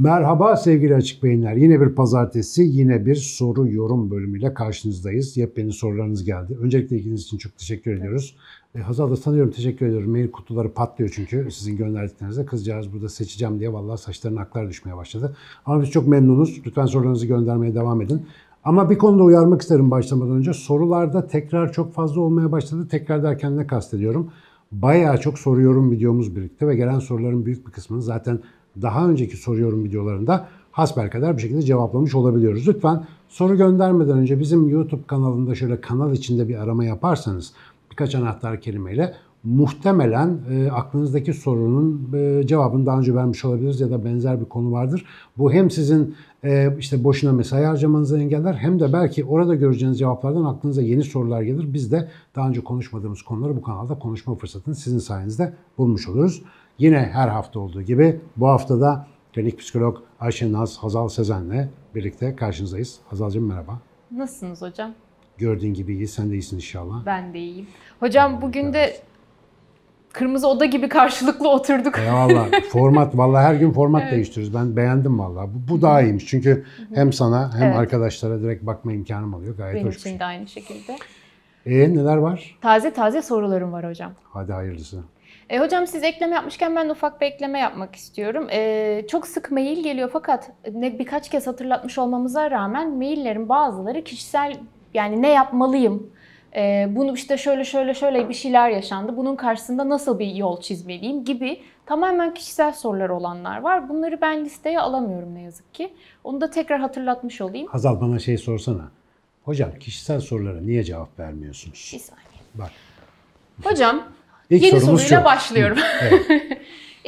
Merhaba sevgili Açık Beyinler. Yine bir pazartesi, yine bir soru yorum bölümüyle karşınızdayız. Yepyeni sorularınız geldi. Öncelikle ikiniz için çok teşekkür ediyoruz. Hazal da sanıyorum teşekkür ediyorum. Mail kutuları patlıyor çünkü sizin gönderdiklerinizde. Kızcağız burada seçeceğim diye vallahi saçlarına aklar düşmeye başladı. Ama biz çok memnunuz. Lütfen sorularınızı göndermeye devam edin. Ama bir konuda uyarmak isterim başlamadan önce. Sorularda tekrar çok fazla olmaya başladı. Tekrar derken ne kastediyorum? Bayağı çok soru yorum videomuz birikti ve gelen soruların büyük bir kısmını zaten daha önceki soruyorum videolarında hasbelkader bir şekilde cevaplamış olabiliyoruz. Lütfen soru göndermeden önce bizim YouTube kanalında şöyle kanal içinde bir arama yaparsanız birkaç anahtar kelimeyle muhtemelen aklınızdaki sorunun cevabını daha önce vermiş olabiliriz ya da benzer bir konu vardır. Bu hem sizin işte boşuna mesai harcamanızı engeller hem de belki orada göreceğiniz cevaplardan aklınıza yeni sorular gelir. Biz de daha önce konuşmadığımız konuları bu kanalda konuşma fırsatını sizin sayenizde bulmuş oluruz. Yine her hafta olduğu gibi bu hafta da klinik psikolog Ayşe Naz Hazal Sezen'le birlikte karşınızdayız. Hazalcığım merhaba. Nasılsınız hocam? Gördüğün gibi iyi. Sen de iyisin inşallah. Ben de iyiyim. Hocam bugün de kırmızı oda gibi karşılıklı oturduk. Vallahi format, vallahi her gün format evet, değiştiriyoruz. Ben beğendim vallahi. Bu daha iyiymiş. Çünkü hem sana hem evet, arkadaşlara direkt bakma imkanım oluyor. Gayet hoş. Benim için de aynı şekilde. Neler var? Taze taze sorularım var hocam. Hadi hayırlısı. Hocam siz ekleme yapmışken ben de ufak bir ekleme yapmak istiyorum. Çok sık mail geliyor fakat birkaç kez hatırlatmış olmamıza rağmen maillerin bazıları kişisel, yani ne yapmalıyım? Bunu işte şöyle bir şeyler yaşandı. Bunun karşısında nasıl bir yol çizmeliyim gibi tamamen kişisel sorular olanlar var. Bunları ben listeye alamıyorum ne yazık ki. Onu da tekrar hatırlatmış olayım. Hazal bana şey sorsana. Hocam kişisel sorulara niye cevap vermiyorsunuz? Bir saniye. Bak. Hocam... Yeni soruyla başlıyorum. Evet.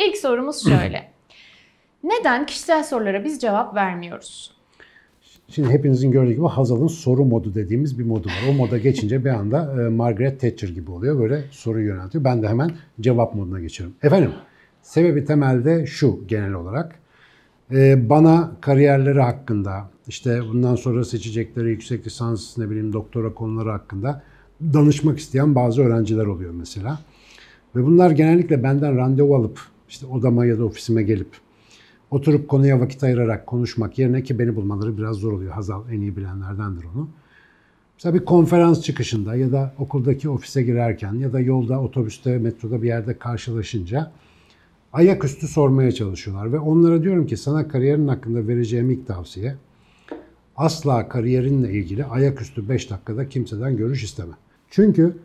İlk sorumuz şöyle. Neden kişisel sorulara biz cevap vermiyoruz? Şimdi hepinizin gördüğü gibi Hazal'ın soru modu dediğimiz bir modu var. O moda geçince bir anda Margaret Thatcher gibi oluyor. Böyle soruyu yöneltiyor. Ben de hemen cevap moduna geçiyorum. Efendim, sebebi temelde şu genel olarak. Bana kariyerleri hakkında, işte bundan sonra seçecekleri yüksek lisans, ne bileyim doktora konuları hakkında danışmak isteyen bazı öğrenciler oluyor mesela. Ve bunlar genellikle benden randevu alıp işte odama ya da ofisime gelip oturup konuya vakit ayırarak konuşmak yerine, ki beni bulmaları biraz zor oluyor. Hazal en iyi bilenlerdendir onu. Mesela bir konferans çıkışında ya da okuldaki ofise girerken ya da yolda, otobüste, metroda bir yerde karşılaşınca ayaküstü sormaya çalışıyorlar. Ve onlara diyorum ki sana kariyerin hakkında vereceğim ilk tavsiye, asla kariyerinle ilgili ayaküstü 5 dakikada kimseden görüş isteme. Çünkü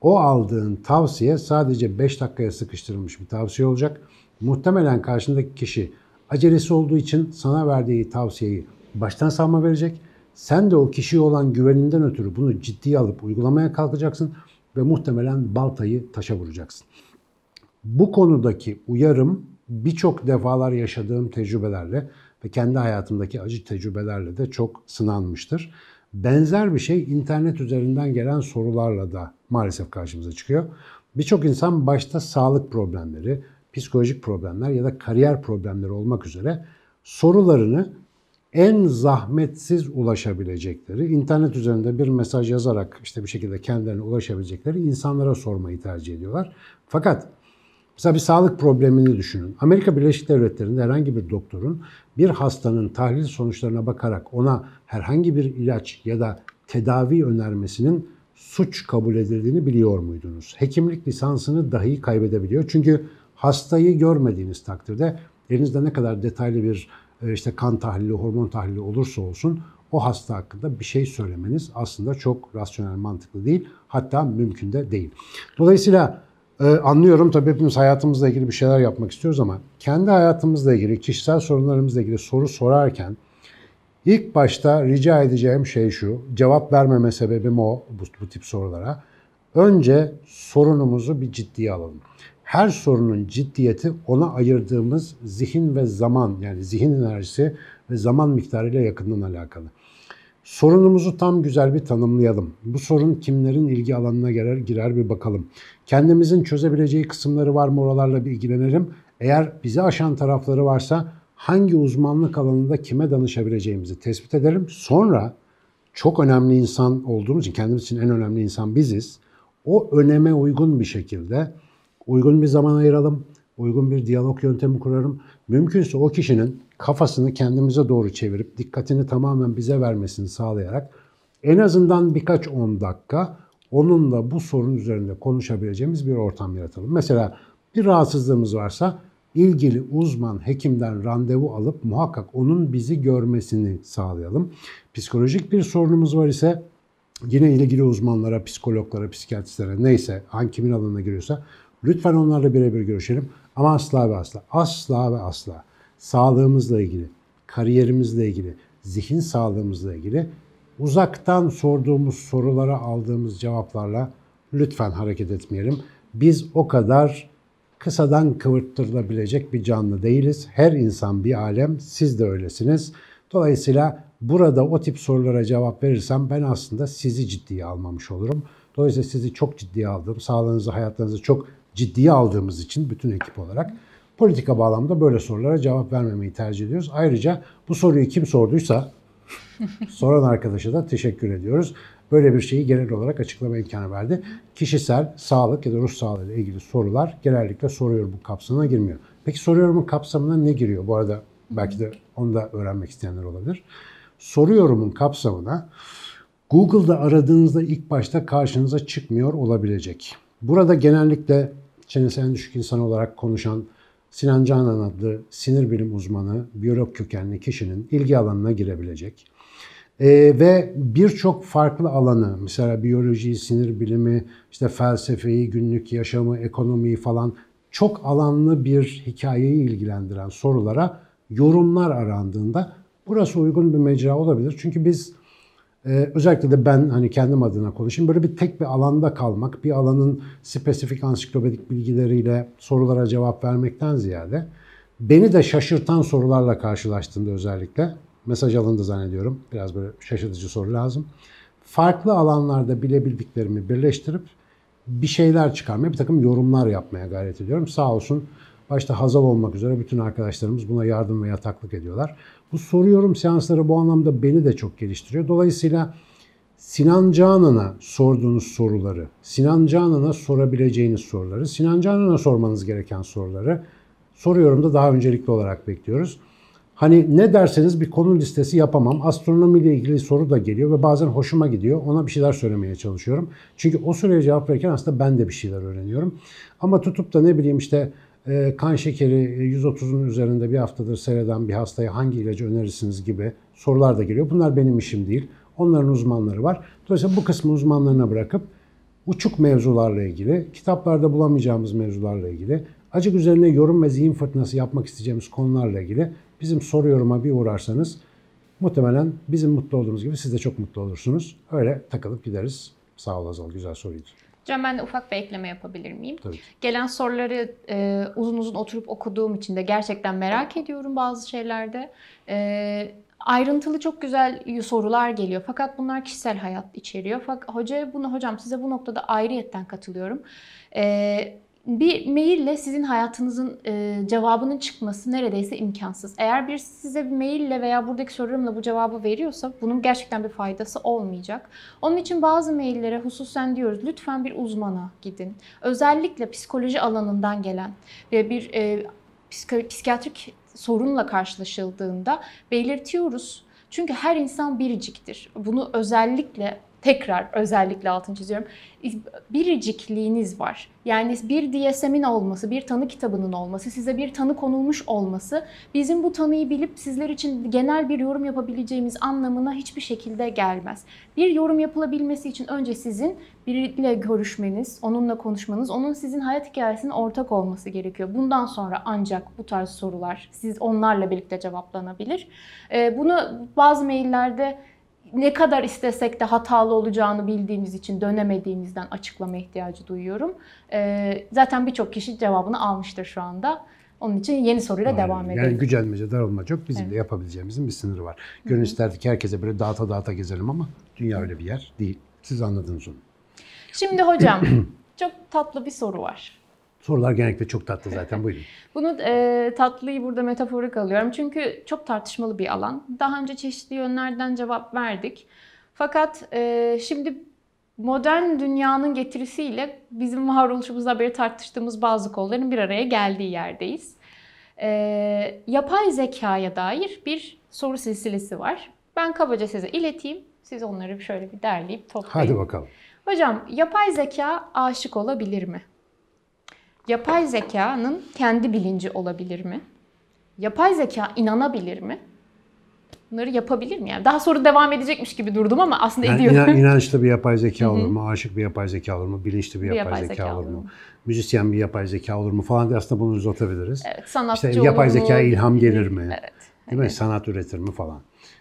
o aldığın tavsiye sadece 5 dakikaya sıkıştırılmış bir tavsiye olacak. Muhtemelen karşındaki kişi acelesi olduğu için sana verdiği tavsiyeyi baştan savma verecek. Sen de o kişiye olan güveninden ötürü bunu ciddiye alıp uygulamaya kalkacaksın ve muhtemelen baltayı taşa vuracaksın. Bu konudaki uyarım birçok defalar yaşadığım tecrübelerle ve kendi hayatımdaki acı tecrübelerle de çok sınanmıştır. Benzer bir şey internet üzerinden gelen sorularla da maalesef karşımıza çıkıyor. Birçok insan başta sağlık problemleri, psikolojik problemler ya da kariyer problemleri olmak üzere sorularını en zahmetsiz ulaşabilecekleri, internet üzerinde bir mesaj yazarak işte bir şekilde kendilerine ulaşabilecekleri insanlara sormayı tercih ediyorlar. Fakat mesela bir sağlık problemini düşünün. Amerika Birleşik Devletleri'nde herhangi bir doktorun bir hastanın tahlil sonuçlarına bakarak ona herhangi bir ilaç ya da tedavi önermesinin suç kabul edildiğini biliyor muydunuz? Hekimlik lisansını dahi kaybedebiliyor. Çünkü hastayı görmediğiniz takdirde elinizde ne kadar detaylı bir işte kan tahlili, hormon tahlili olursa olsun o hasta hakkında bir şey söylemeniz aslında çok rasyonel, mantıklı değil. Hatta mümkün de değil. Dolayısıyla anlıyorum tabii hepimiz hayatımızla ilgili bir şeyler yapmak istiyoruz ama kendi hayatımızla ilgili, kişisel sorunlarımızla ilgili soru sorarken ilk başta rica edeceğim şey şu, cevap vermeme sebebim o bu tip sorulara. Önce sorunumuzu bir ciddiye alalım. Her sorunun ciddiyeti ona ayırdığımız zihin ve zaman, yani zihin enerjisi ve zaman miktarıyla yakından alakalı. Sorunumuzu tam güzel bir tanımlayalım. Bu sorun kimlerin ilgi alanına girer bir bakalım. Kendimizin çözebileceği kısımları var mı, oralarla bir ilgilenelim. Eğer bizi aşan tarafları varsa hangi uzmanlık alanında kime danışabileceğimizi tespit edelim. Sonra çok önemli insan olduğumuz için, kendimiz için en önemli insan biziz. O öneme uygun bir şekilde uygun bir zaman ayıralım uygun bir diyalog yöntemi kurarım. Mümkünse o kişinin kafasını kendimize doğru çevirip dikkatini tamamen bize vermesini sağlayarak en azından birkaç 10 dakika onunla bu sorun üzerinde konuşabileceğimiz bir ortam yaratalım. Mesela bir rahatsızlığımız varsa ilgili uzman hekimden randevu alıp muhakkak onun bizi görmesini sağlayalım. Psikolojik bir sorunumuz var ise yine ilgili uzmanlara, psikologlara, psikiyatristlere neyse hangi kimin alanına giriyorsa lütfen onlarla birebir görüşelim. Ama asla ve asla, asla ve asla sağlığımızla ilgili, kariyerimizle ilgili, zihin sağlığımızla ilgili uzaktan sorduğumuz sorulara aldığımız cevaplarla lütfen hareket etmeyelim. Biz o kadar kısadan kıvırttırılabilecek bir canlı değiliz. Her insan bir alem, siz de öylesiniz. Dolayısıyla burada o tip sorulara cevap verirsem ben aslında sizi ciddiye almamış olurum. Dolayısıyla sizi çok ciddiye aldım. Sağlığınızı, hayatlarınızı çok ciddiye aldığımız için bütün ekip olarak politika bağlamında böyle sorulara cevap vermemeyi tercih ediyoruz. Ayrıca bu soruyu kim sorduysa soran arkadaşa da teşekkür ediyoruz. Böyle bir şeyi genel olarak açıklama imkanı verdi. Kişisel, sağlık ya da ruh sağlığı ile ilgili sorular genellikle SoruYorum'un kapsamına girmiyor. Peki SoruYorum'un kapsamına ne giriyor? Bu arada belki de onu da öğrenmek isteyenler olabilir. SoruYorum'un kapsamına Google'da aradığınızda ilk başta karşınıza çıkmıyor olabilecek. Burada genellikle çenesi en düşük insan olarak konuşan Sinan Canan adlı sinir bilim uzmanı, biyolog kökenli kişinin ilgi alanına girebilecek. Ve birçok farklı alanı, mesela biyolojiyi, sinir bilimi, işte felsefeyi, günlük yaşamı, ekonomiyi falan çok alanlı bir hikayeyi ilgilendiren sorulara yorumlar arandığında burası uygun bir mecra olabilir. Çünkü biz özellikle de ben hani kendim adına konuşayım. Böyle bir tek bir alanda kalmak, bir alanın spesifik ansiklopedik bilgileriyle sorulara cevap vermekten ziyade beni de şaşırtan sorularla karşılaştığımda özellikle mesaj alındı zannediyorum. Biraz böyle şaşırtıcı soru lazım. Farklı alanlarda bilebildiklerimi birleştirip bir şeyler çıkarmaya, bir takım yorumlar yapmaya gayret ediyorum. Sağ olsun başta Hazal olmak üzere bütün arkadaşlarımız buna yardım ve yataklık ediyorlar. Bu SoruYorum seansları bu anlamda beni de çok geliştiriyor. Dolayısıyla Sinan Canan'a sorduğunuz soruları, Sinan Canan'a sorabileceğiniz soruları, Sinan Canan'a sormanız gereken soruları SoruYorum'da daha öncelikli olarak bekliyoruz. Hani ne derseniz bir konu listesi yapamam. Astronomiyle ilgili soru da geliyor ve bazen hoşuma gidiyor. Ona bir şeyler söylemeye çalışıyorum. Çünkü o soruya cevap verirken aslında ben de bir şeyler öğreniyorum. Ama tutup da ne bileyim işte kan şekeri 130'un üzerinde bir haftadır seyreden bir hastaya hangi ilacı önerirsiniz gibi sorular da geliyor. Bunlar benim işim değil. Onların uzmanları var. Dolayısıyla bu kısmı uzmanlarına bırakıp uçuk mevzularla ilgili, kitaplarda bulamayacağımız mevzularla ilgili, acık üzerine yorum ve zihin fırtınası yapmak isteyeceğimiz konularla ilgili bizim SoruYorum'a bir uğrarsanız muhtemelen bizim mutlu olduğumuz gibi siz de çok mutlu olursunuz. Öyle takılıp gideriz. Sağ ol Azal, güzel soruydu. Hocam ben de ufak bir ekleme yapabilir miyim? Tabii. Gelen soruları uzun uzun oturup okuduğum için de gerçekten merak ediyorum bazı şeylerde. Ayrıntılı çok güzel sorular geliyor fakat bunlar kişisel hayat içeriyor. Fakat hocam size bu noktada ayrıyetten katılıyorum. Bir maille sizin hayatınızın cevabının çıkması neredeyse imkansız. Eğer birisi size bir maille veya buradaki sorularımla bu cevabı veriyorsa bunun gerçekten bir faydası olmayacak. Onun için bazı maillere hususen diyoruz lütfen bir uzmana gidin. Özellikle psikoloji alanından gelen ve bir psikiyatrik sorunla karşılaşıldığında belirtiyoruz. Çünkü her insan biriciktir. Bunu özellikle altını çiziyorum. Biricikliğiniz var. Yani bir DSM'in olması, bir tanı kitabının olması, size bir tanı konulmuş olması, bizim bu tanıyı bilip sizler için genel bir yorum yapabileceğimiz anlamına hiçbir şekilde gelmez. Bir yorum yapılabilmesi için önce sizin biriyle görüşmeniz, onunla konuşmanız, onun sizin hayat hikayesinin ortak olması gerekiyor. Bundan sonra ancak bu tarz sorular siz onlarla birlikte cevaplanabilir. Bunu bazı maillerde ne kadar istesek de hatalı olacağını bildiğimiz için dönemediğimizden açıklama ihtiyacı duyuyorum. Zaten birçok kişi cevabını almıştır şu anda. Onun için yeni soruyla devam edelim. Yani gücenmece, darılmaca yok. Bizim de yapabileceğimizin bir sınırı var. Gönül isterdik herkese böyle dağıta gezelim ama dünya öyle bir yer değil. Siz anladınız onu. Şimdi hocam çok tatlı bir soru var. Sorular genellikle çok tatlı zaten. Buyurun. Bunu tatlıyı burada metaforik alıyorum. Çünkü çok tartışmalı bir alan. Daha önce çeşitli yönlerden cevap verdik. Fakat şimdi modern dünyanın getirisiyle bizim varoluşumuzdan beri tartıştığımız bazı konuların bir araya geldiği yerdeyiz. Yapay zekaya dair bir soru silsilesi var. Ben kabaca size ileteyim. Siz onları şöyle bir derleyip toplayın. Hadi bakalım. Hocam, yapay zeka aşık olabilir mi? Yapay zekanın kendi bilinci olabilir mi? Yapay zeka inanabilir mi? Bunları yapabilir mi? Yani daha soru devam edecekmiş gibi durdum ama aslında yani ediyorum. İnançlı bir yapay zeka olur mu? Aşık bir yapay zeka olur mu? Bilinçli bir yapay zeka olur mu? Müzisyen bir yapay zeka olur mu? Falan diye aslında bunu uzatabiliriz. Evet, sanatçı işte yapay zekaya ilham gelir mi? Evet. Değil mi? Sanat üretir mi falan.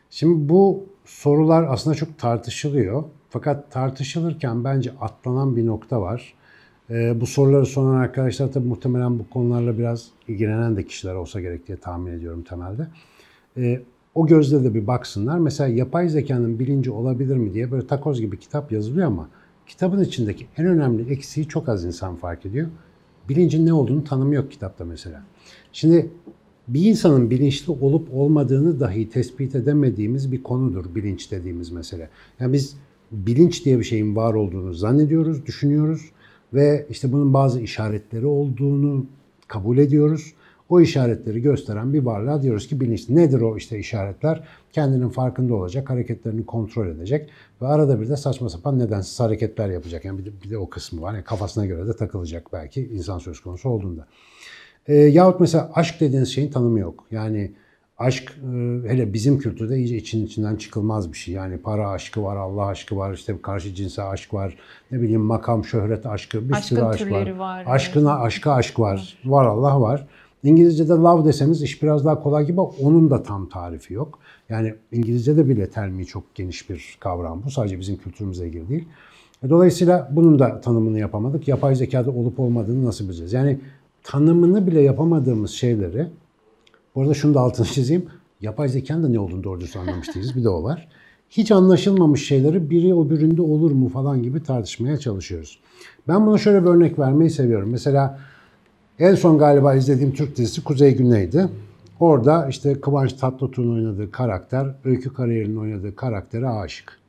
Şimdi bu sorular aslında çok tartışılıyor. Fakat tartışılırken bence atlanan bir nokta var. Bu soruları soran arkadaşlar tabii muhtemelen bu konularla biraz ilgilenen de kişiler olsa gerek diye tahmin ediyorum temelde. O gözle de bir baksınlar. Mesela yapay zekanın bilinci olabilir mi diye böyle takoz gibi kitap yazılıyor ama kitabın içindeki en önemli eksiği çok az insan fark ediyor. Bilincin ne olduğunu tanımıyor kitapta mesela. Şimdi bir insanın bilinçli olup olmadığını dahi tespit edemediğimiz bir konudur bilinç dediğimiz mesele. Yani biz bilinç diye bir şeyin var olduğunu zannediyoruz, düşünüyoruz ve işte bunun bazı işaretleri olduğunu kabul ediyoruz. O işaretleri gösteren bir varlığa diyoruz ki bilinç. Nedir o işte işaretler? Kendinin farkında olacak, hareketlerini kontrol edecek ve arada bir de saçma sapan nedensiz hareketler yapacak. Yani bir de o kısmı var. Yani kafasına göre de takılacak belki insan söz konusu olduğunda. Yahut mesela aşk dediğiniz şeyin tanımı yok. Yani aşk hele bizim kültürde iyice içinden çıkılmaz bir şey. Yani para aşkı var, Allah aşkı var, işte karşı cinse aşk var, ne bileyim makam, şöhret aşkı, bir sürü aşk var. Aşkına, aşka aşk var, var Allah var. İngilizce'de love deseniz iş biraz daha kolay gibi, onun da tam tarifi yok. Yani İngilizce'de bile termi çok geniş bir kavram bu. Sadece bizim kültürümüze ilgili değil. Dolayısıyla bunun da tanımını yapamadık. Yapay zekada olup olmadığını nasıl bileceğiz? Yani tanımını bile yapamadığımız şeyleri, bu arada şunu da altını çizeyim. Yapay zekanın da ne olduğunu doğru düzgün anlamış değiliz. Bir de o var. Hiç anlaşılmamış şeyleri biri öbüründe olur mu falan gibi tartışmaya çalışıyoruz. Ben buna şöyle bir örnek vermeyi seviyorum. Mesela en son galiba izlediğim Türk dizisi Kuzey Güney'di. Orada işte Kıvanç Tatlıtuğ'un oynadığı karakter, Öykü Karayel'in oynadığı karaktere aşık.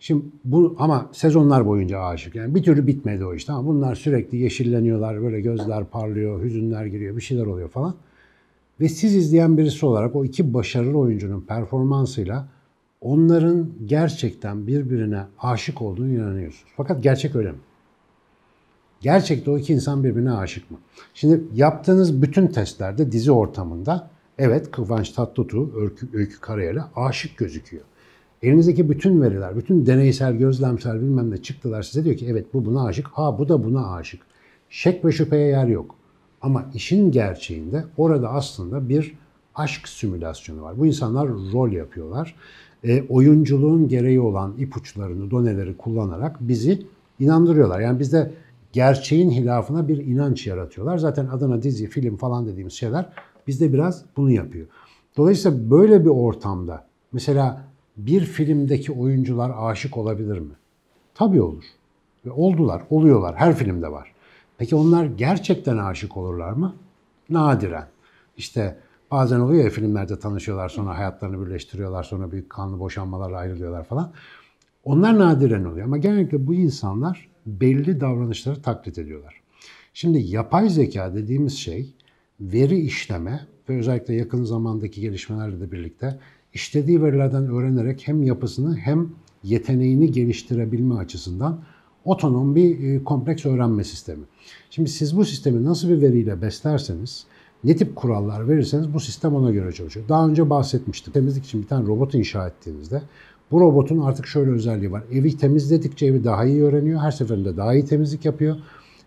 Şimdi bu ama sezonlar boyunca aşık. Yani bir türlü bitmedi o iş. Tamam, bunlar sürekli yeşilleniyorlar, böyle gözler parlıyor, hüzünler giriyor, bir şeyler oluyor falan. Ve siz izleyen birisi olarak o iki başarılı oyuncunun performansıyla onların gerçekten birbirine aşık olduğunu inanıyorsunuz. Fakat gerçek öyle mi? Gerçekte o iki insan birbirine aşık mı? Şimdi yaptığınız bütün testlerde dizi ortamında evet Kıvanç Tatlıtuğ, Öykü Karayel'e aşık gözüküyor. Elinizdeki bütün veriler, bütün deneysel, gözlemsel bilmem ne çıktılar size diyor ki evet bu buna aşık, ha bu da buna aşık. Şek ve şüpheye yer yok. Ama işin gerçeğinde orada aslında bir aşk simülasyonu var. Bu insanlar rol yapıyorlar. Oyunculuğun gereği olan ipuçlarını, doneleri kullanarak bizi inandırıyorlar. Yani bizde gerçeğin hilafına bir inanç yaratıyorlar. Zaten adına dizi, film falan dediğimiz şeyler bizde biraz bunu yapıyor. Dolayısıyla böyle bir ortamda mesela bir filmdeki oyuncular aşık olabilir mi? Tabii olur. Ve oldular, oluyorlar. Her filmde var. Peki onlar gerçekten aşık olurlar mı? Nadiren. İşte bazen oluyor ya filmlerde tanışıyorlar, sonra hayatlarını birleştiriyorlar, sonra büyük kanlı boşanmalarla ayrılıyorlar falan. Onlar nadiren oluyor ama genellikle bu insanlar belli davranışları taklit ediyorlar. Şimdi yapay zeka dediğimiz şey veri işleme ve özellikle yakın zamandaki gelişmelerle de birlikte işlediği verilerden öğrenerek hem yapısını hem yeteneğini geliştirebilme açısından otonom bir kompleks öğrenme sistemi. Şimdi siz bu sistemi nasıl bir veriyle beslerseniz, ne tip kurallar verirseniz bu sistem ona göre çalışıyor. Daha önce bahsetmiştim. Temizlik için bir tane robot inşa ettiğinizde bu robotun artık şöyle özelliği var. Evi temizledikçe evi daha iyi öğreniyor. Her seferinde daha iyi temizlik yapıyor.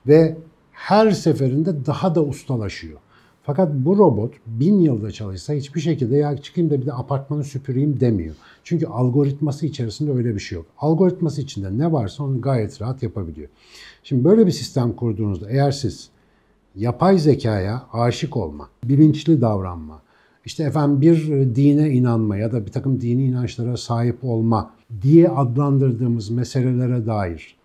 Ve her seferinde daha da ustalaşıyor. Fakat bu robot 1000 yılda çalışsa hiçbir şekilde ya çıkayım da bir de apartmanı süpüreyim demiyor. Çünkü algoritması içerisinde öyle bir şey yok. Algoritması içinde ne varsa onu gayet rahat yapabiliyor. Şimdi böyle bir sistem kurduğunuzda eğer siz yapay zekaya aşık olma, bilinçli davranma, işte efendim bir dine inanma ya da bir takım dini inançlara sahip olma diye adlandırdığımız meselelere dair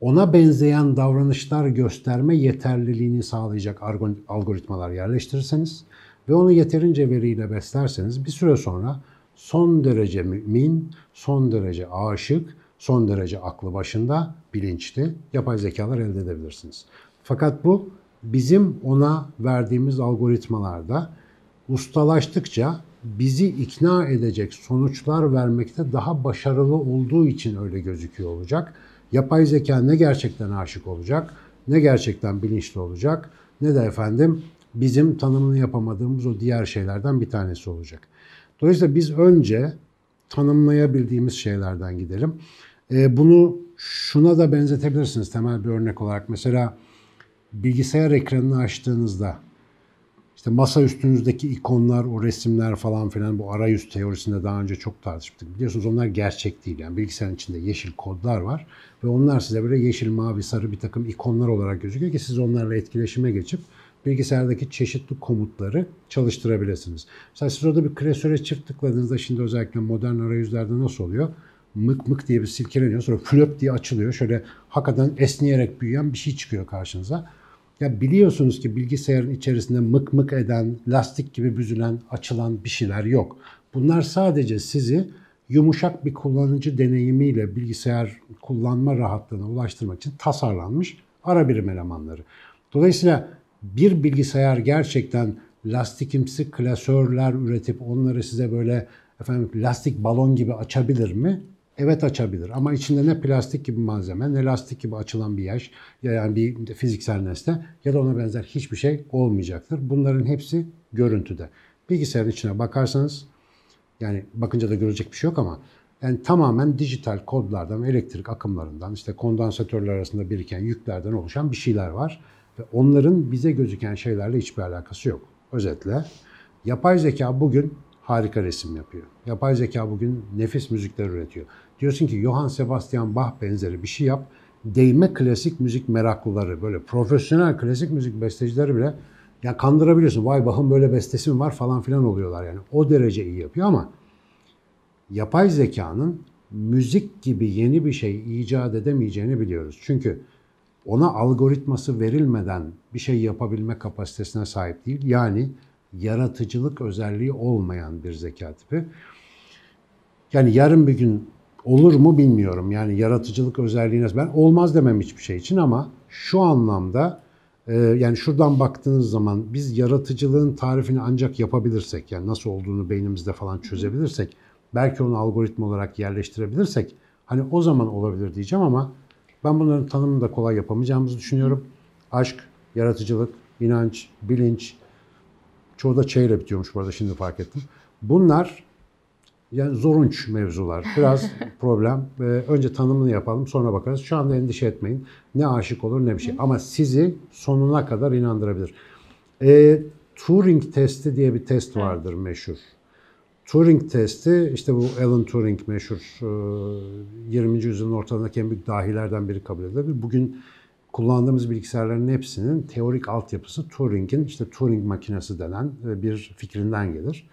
ona benzeyen davranışlar gösterme yeterliliğini sağlayacak algoritmalar yerleştirirseniz ve onu yeterince veriyle beslerseniz bir süre sonra son derece mümin, son derece aşık, son derece aklı başında, bilinçli yapay zekalar elde edebilirsiniz. Fakat bu bizim ona verdiğimiz algoritmalarda ustalaştıkça bizi ikna edecek sonuçlar vermekte daha başarılı olduğu için öyle gözüküyor olacak. Yapay zeka ne gerçekten aşık olacak, ne gerçekten bilinçli olacak, ne de efendim bizim tanımını yapamadığımız o diğer şeylerden bir tanesi olacak. Dolayısıyla biz önce tanımlayabildiğimiz şeylerden gidelim. Bunu şuna da benzetebilirsiniz temel bir örnek olarak. Mesela bilgisayar ekranını açtığınızda işte masa üstünüzdeki ikonlar, o resimler falan filan, bu arayüz teorisinde daha önce çok tartıştık. Biliyorsunuz onlar gerçek değil. Yani bilgisayarın içinde yeşil kodlar var ve onlar size böyle yeşil, mavi, sarı bir takım ikonlar olarak gözüküyor ki siz onlarla etkileşime geçip bilgisayardaki çeşitli komutları çalıştırabilirsiniz. Mesela siz orada bir klasöre çift tıkladığınızda, şimdi özellikle modern arayüzlerde nasıl oluyor? Mık mık diye bir silkeleniyor, sonra flöp diye açılıyor. Şöyle hakikaten esneyerek büyüyen bir şey çıkıyor karşınıza. Ya biliyorsunuz ki bilgisayarın içerisinde mık mık eden, lastik gibi büzülen, açılan bir şeyler yok. Bunlar sadece sizi yumuşak bir kullanıcı deneyimiyle bilgisayar kullanma rahatlığına ulaştırmak için tasarlanmış ara birim elemanları. Dolayısıyla bir bilgisayar gerçekten lastikimsi klasörler üretip onları size böyle efendim lastik balon gibi açabilir mi? Evet, açabilir ama içinde ne plastik gibi malzeme, ne lastik gibi açılan bir yaş, yani bir fiziksel nesne ya da ona benzer hiçbir şey olmayacaktır. Bunların hepsi görüntüde. Bilgisayarın içine bakarsanız, yani bakınca da görecek bir şey yok ama yani tamamen dijital kodlardan, elektrik akımlarından, işte kondansatörler arasında biriken yüklerden oluşan bir şeyler var. Ve onların bize gözüken şeylerle hiçbir alakası yok. Özetle yapay zeka bugün harika resim yapıyor. Yapay zeka bugün nefis müzikler üretiyor. Diyorsun ki Johann Sebastian Bach benzeri bir şey yap. Değme klasik müzik meraklıları, böyle profesyonel klasik müzik bestecileri bile ya kandırabiliyorsun. Vay, Bach'ın böyle bestesi mi var falan filan oluyorlar yani. O derece iyi yapıyor ama yapay zekanın müzik gibi yeni bir şey icat edemeyeceğini biliyoruz. Çünkü ona algoritması verilmeden bir şey yapabilme kapasitesine sahip değil. Yani yaratıcılık özelliği olmayan bir zeka tipi. Yani yarın bir gün olur mu bilmiyorum. Yani yaratıcılık özelliğine ben olmaz demem hiçbir şey için ama şu anlamda yani şuradan baktığınız zaman biz yaratıcılığın tarifini ancak yapabilirsek, yani nasıl olduğunu beynimizde falan çözebilirsek, belki onu algoritma olarak yerleştirebilirsek hani o zaman olabilir diyeceğim ama ben bunların tanımını da kolay yapamayacağımızı düşünüyorum. Aşk, yaratıcılık, inanç, bilinç, çoğu da çeyle bitiyormuş bu arada, şimdi fark ettim. Bunlar yani zorunç mevzular. Biraz problem. Önce tanımını yapalım, sonra bakarız. Şu anda endişe etmeyin. Ne aşık olur ne bir şey. Ama sizi sonuna kadar inandırabilir. Turing testi diye bir test vardır meşhur. Turing testi, işte bu Alan Turing meşhur 20. yüzyılın ortalarındaki en büyük dahilerden biri kabul edilir. Bugün kullandığımız bilgisayarların hepsinin teorik altyapısı Turing'in işte Turing makinesi denen bir fikrinden gelir.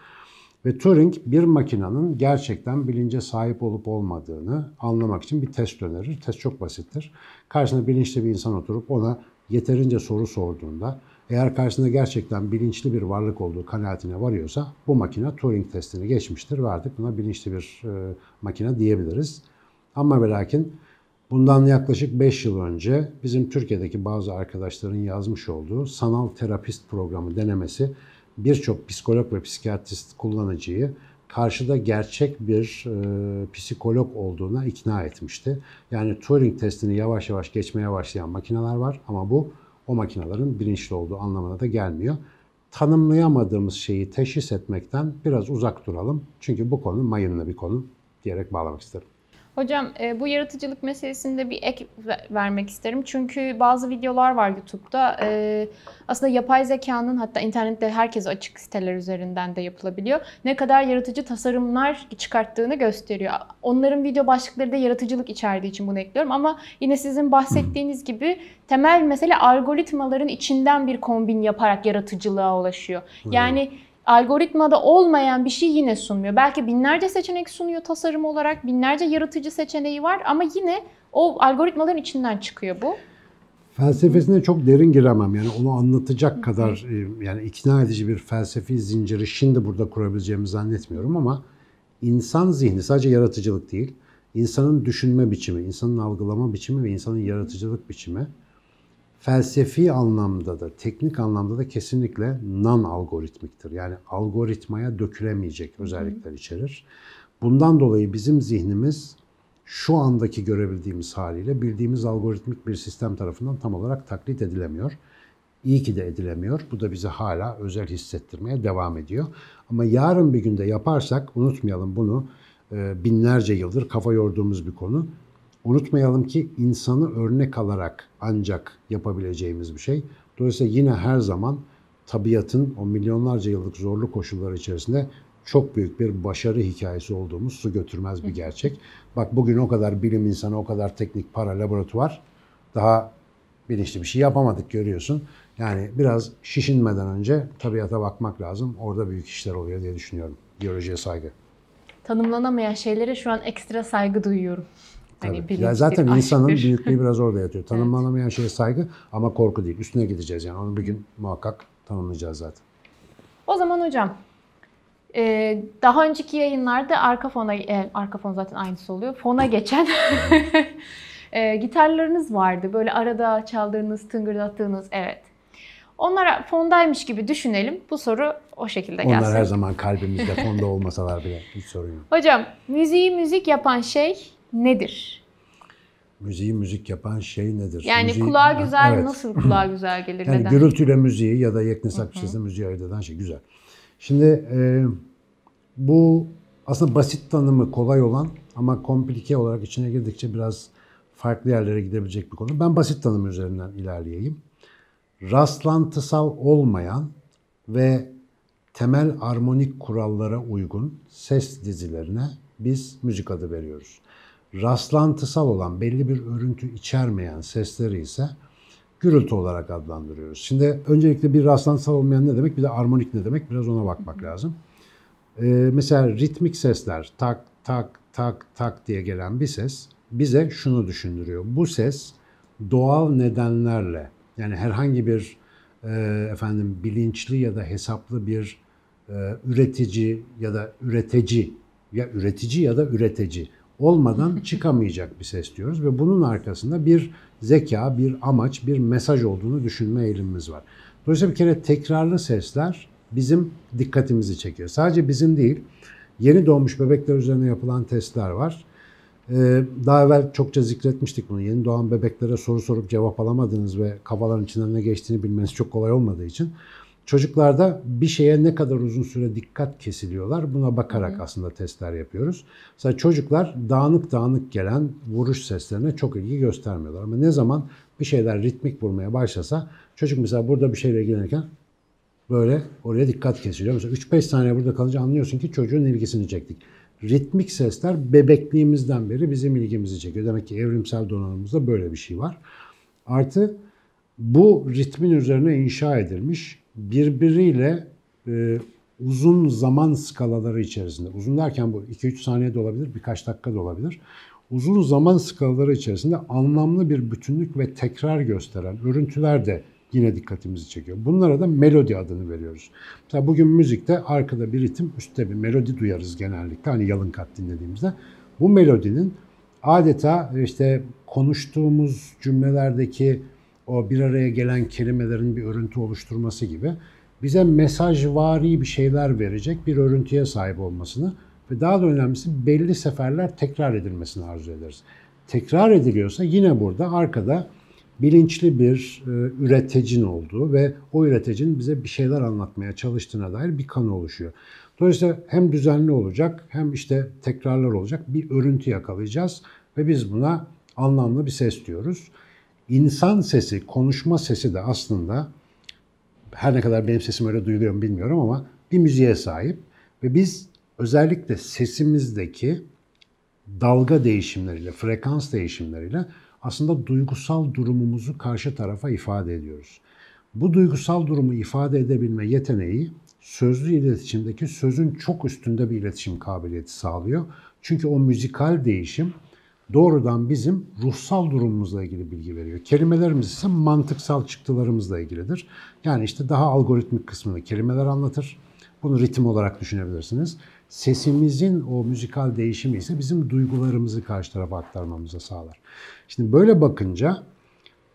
Ve Turing bir makinenin gerçekten bilince sahip olup olmadığını anlamak için bir test önerir. Test çok basittir. Karşısına bilinçli bir insan oturup ona yeterince soru sorduğunda, eğer karşısında gerçekten bilinçli bir varlık olduğu kanaatine varıyorsa bu makine Turing testini geçmiştir ve artık buna bilinçli bir makine diyebiliriz. Ama ve lakin bundan yaklaşık 5 yıl önce bizim Türkiye'deki bazı arkadaşların yazmış olduğu sanal terapist programı denemesi birçok psikolog ve psikiyatrist kullanıcıyı karşıda gerçek bir psikolog olduğuna ikna etmişti. Yani Turing testini yavaş yavaş geçmeye başlayan makineler var ama bu o makinelerin bilinçli olduğu anlamına da gelmiyor. Tanımlayamadığımız şeyi teşhis etmekten biraz uzak duralım. Çünkü bu konu mayınlı bir konu diyerek bağlamak isterim. Hocam bu yaratıcılık meselesinde bir ek vermek isterim. Çünkü bazı videolar var YouTube'da. Aslında yapay zekanın, hatta internette herkese açık siteler üzerinden de yapılabiliyor, ne kadar yaratıcı tasarımlar çıkarttığını gösteriyor. Onların video başlıkları da yaratıcılık içerdiği için bunu ekliyorum. Ama yine sizin bahsettiğiniz gibi temel mesele algoritmaların içinden bir kombin yaparak yaratıcılığa ulaşıyor. Yani algoritmada olmayan bir şey yine sunmuyor. Belki binlerce seçenek sunuyor tasarım olarak, binlerce yaratıcı seçeneği var ama yine o algoritmaların içinden çıkıyor bu. Felsefesine çok derin giremem. Yani onu anlatacak kadar yani ikna edici bir felsefi zinciri şimdi burada kurabileceğimi zannetmiyorum ama insan zihni sadece yaratıcılık değil, insanın düşünme biçimi, insanın algılama biçimi ve insanın yaratıcılık biçimi felsefi anlamda da, teknik anlamda da kesinlikle non-algoritmiktir. Yani algoritmaya dökülemeyecek özellikler içerir. Bundan dolayı bizim zihnimiz şu andaki görebildiğimiz haliyle bildiğimiz algoritmik bir sistem tarafından tam olarak taklit edilemiyor. İyi ki de edilemiyor. Bu da bizi hala özel hissettirmeye devam ediyor. Ama yarın bir günde yaparsak, unutmayalım bunu, binlerce yıldır kafa yorduğumuz bir konu. Unutmayalım ki insanı örnek alarak ancak yapabileceğimiz bir şey. Dolayısıyla yine her zaman tabiatın o milyonlarca yıllık zorlu koşulları içerisinde çok büyük bir başarı hikayesi olduğumuz su götürmez bir gerçek. Bak, bugün o kadar bilim insanı, o kadar teknik, para, laboratuvar, daha bilinçli bir şey yapamadık, görüyorsun. Yani biraz şişinmeden önce tabiata bakmak lazım. Orada büyük işler oluyor diye düşünüyorum. Biyolojiye saygı. Tanımlanamayan şeylere şu an ekstra saygı duyuyorum. Hani ya zaten insanın büyüklüğü biraz orada yatıyor. Tanımlanamayan şeye saygı ama korku değil. Üstüne gideceğiz yani. Onu bir gün muhakkak tanımlayacağız zaten. O zaman hocam, daha önceki yayınlarda arka fon zaten aynısı oluyor. Fona geçen gitarlarınız vardı. Böyle arada çaldığınız, tıngırdattığınız, evet. Onlar fondaymış gibi düşünelim. Bu soru o şekilde gelsin. Onlar her zaman kalbimizde, fonda olmasalar bile hiç sorun yok. Hocam, müziği müzik yapan şey nedir? Müziği müzik yapan şey nedir? Yani müziği, kulağa güzel, evet. Nasıl kulağa güzel gelir? Yani neden? Gürültüyle müziği ya da yeknesak bir sesle müziği ayırt eden şey güzel. Şimdi bu aslında basit tanımı, kolay olan ama komplike olarak içine girdikçe biraz farklı yerlere gidebilecek bir konu. Ben basit tanım üzerinden ilerleyeyim. Rastlantısal olmayan ve temel armonik kurallara uygun ses dizilerine biz müzik adı veriyoruz. Rastlantısal olan, belli bir örüntü içermeyen sesleri ise gürültü olarak adlandırıyoruz. Şimdi öncelikle bir rastlantısal olmayan ne demek, bir de armonik ne demek, biraz ona bakmak lazım. Mesela ritmik sesler, tak tak tak tak diye gelen bir ses bize şunu düşündürüyor. Bu ses doğal nedenlerle, yani herhangi bir bilinçli ya da hesaplı bir üretici olmadan çıkamayacak bir ses diyoruz ve bunun arkasında bir zeka, bir amaç, bir mesaj olduğunu düşünme eğilimimiz var. Dolayısıyla bir kere tekrarlı sesler bizim dikkatimizi çekiyor. Sadece bizim değil, yeni doğmuş bebekler üzerine yapılan testler var. Daha evvel çokça zikretmiştik bunu. Yeni doğan bebeklere soru sorup cevap alamadığınız ve kafaların içinden ne geçtiğini bilmeniz çok kolay olmadığı için çocuklarda bir şeye ne kadar uzun süre dikkat kesiliyorlar, buna bakarak aslında testler yapıyoruz. Mesela çocuklar dağınık gelen vuruş seslerine çok ilgi göstermiyorlar. Ama ne zaman bir şeyler ritmik vurmaya başlasa, çocuk mesela burada bir şeyle ilgilenirken böyle oraya dikkat kesiliyor. Mesela 3-5 saniye burada kalınca anlıyorsun ki çocuğun ilgisini çektik. Ritmik sesler bebekliğimizden beri bizim ilgimizi çekiyor. Demek ki evrimsel donanımımızda böyle bir şey var. Artı bu ritmin üzerine inşa edilmiş, birbiriyle uzun zaman skalaları içerisinde, uzun derken bu 2-3 saniye de olabilir, birkaç dakika da olabilir, uzun zaman skalaları içerisinde anlamlı bir bütünlük ve tekrar gösteren örüntüler de yine dikkatimizi çekiyor. Bunlara da melodi adını veriyoruz. Mesela bugün müzikte arkada bir ritim, üstte bir melodi duyarız genellikle, hani yalın kat dinlediğimizde. Bu melodinin adeta işte konuştuğumuz cümlelerdeki o bir araya gelen kelimelerin bir örüntü oluşturması gibi bize mesajvari bir şeyler verecek bir örüntüye sahip olmasını ve daha da önemlisi belli seferler tekrar edilmesini arzu ederiz. Tekrar ediliyorsa yine burada arkada bilinçli bir üreticinin olduğu ve o üreticinin bize bir şeyler anlatmaya çalıştığına dair bir kanı oluşuyor. Dolayısıyla hem düzenli olacak hem işte tekrarlar olacak bir örüntü yakalayacağız ve biz buna anlamlı bir ses diyoruz. İnsan sesi, konuşma sesi de aslında, her ne kadar benim sesim öyle duyuluyor mu bilmiyorum ama bir müziğe sahip ve biz özellikle sesimizdeki dalga değişimleriyle, frekans değişimleriyle aslında duygusal durumumuzu karşı tarafa ifade ediyoruz. Bu duygusal durumu ifade edebilme yeteneği sözlü iletişimdeki sözün çok üstünde bir iletişim kabiliyeti sağlıyor. Çünkü o müzikal değişim doğrudan bizim ruhsal durumumuzla ilgili bilgi veriyor. Kelimelerimiz ise mantıksal çıktılarımızla ilgilidir. Yani işte daha algoritmik kısmını kelimeler anlatır. Bunu ritim olarak düşünebilirsiniz. sesimizin o müzikal değişimi ise bizim duygularımızı karşı tarafa aktarmamıza sağlar. Şimdi böyle bakınca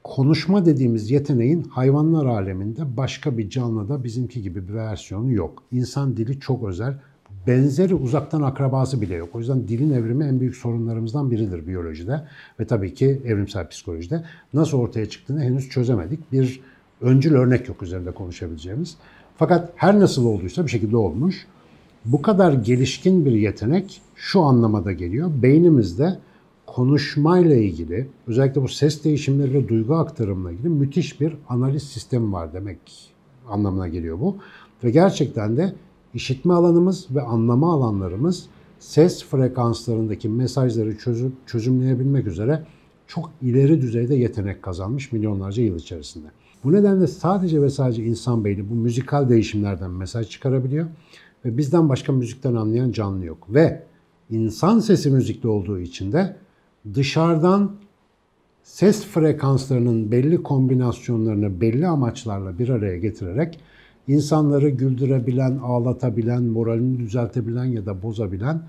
konuşma dediğimiz yeteneğin hayvanlar aleminde başka bir canlıda bizimki gibi bir versiyonu yok. İnsan dili çok özel. Benzeri uzaktan akrabası bile yok. O yüzden dilin evrimi en büyük sorunlarımızdan biridir biyolojide ve tabii ki evrimsel psikolojide. Nasıl ortaya çıktığını henüz çözemedik. Bir öncül örnek yok üzerinde konuşabileceğimiz. Fakat her nasıl olduysa bir şekilde olmuş. Bu kadar gelişkin bir yetenek şu anlamada geliyor. Beynimizde konuşmayla ilgili, özellikle bu ses değişimleri ve duygu aktarımla ilgili müthiş bir analiz sistemi var demek anlamına geliyor bu. Ve gerçekten de İşitme alanımız ve anlama alanlarımız ses frekanslarındaki mesajları çözümleyebilmek üzere çok ileri düzeyde yetenek kazanmış milyonlarca yıl içerisinde. Bu nedenle sadece ve sadece insan beyni bu müzikal değişimlerden mesaj çıkarabiliyor ve bizden başka müzikten anlayan canlı yok. Ve insan sesi müzikli olduğu için de dışarıdan ses frekanslarının belli kombinasyonlarını belli amaçlarla bir araya getirerek İnsanları güldürebilen, ağlatabilen, moralini düzeltebilen ya da bozabilen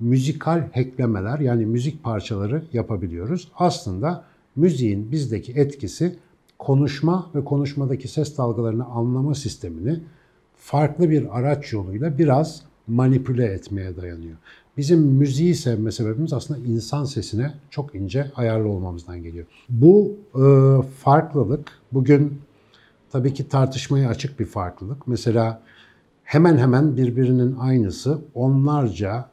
müzikal hacklemeler yani müzik parçaları yapabiliyoruz. Aslında müziğin bizdeki etkisi konuşma ve konuşmadaki ses dalgalarını anlama sistemini farklı bir araç yoluyla biraz manipüle etmeye dayanıyor. Bizim müziği sevme sebebimiz aslında insan sesine çok ince ayarlı olmamızdan geliyor. Bu farklılık bugün tabii ki tartışmaya açık bir farklılık. Mesela hemen hemen birbirinin aynısı onlarca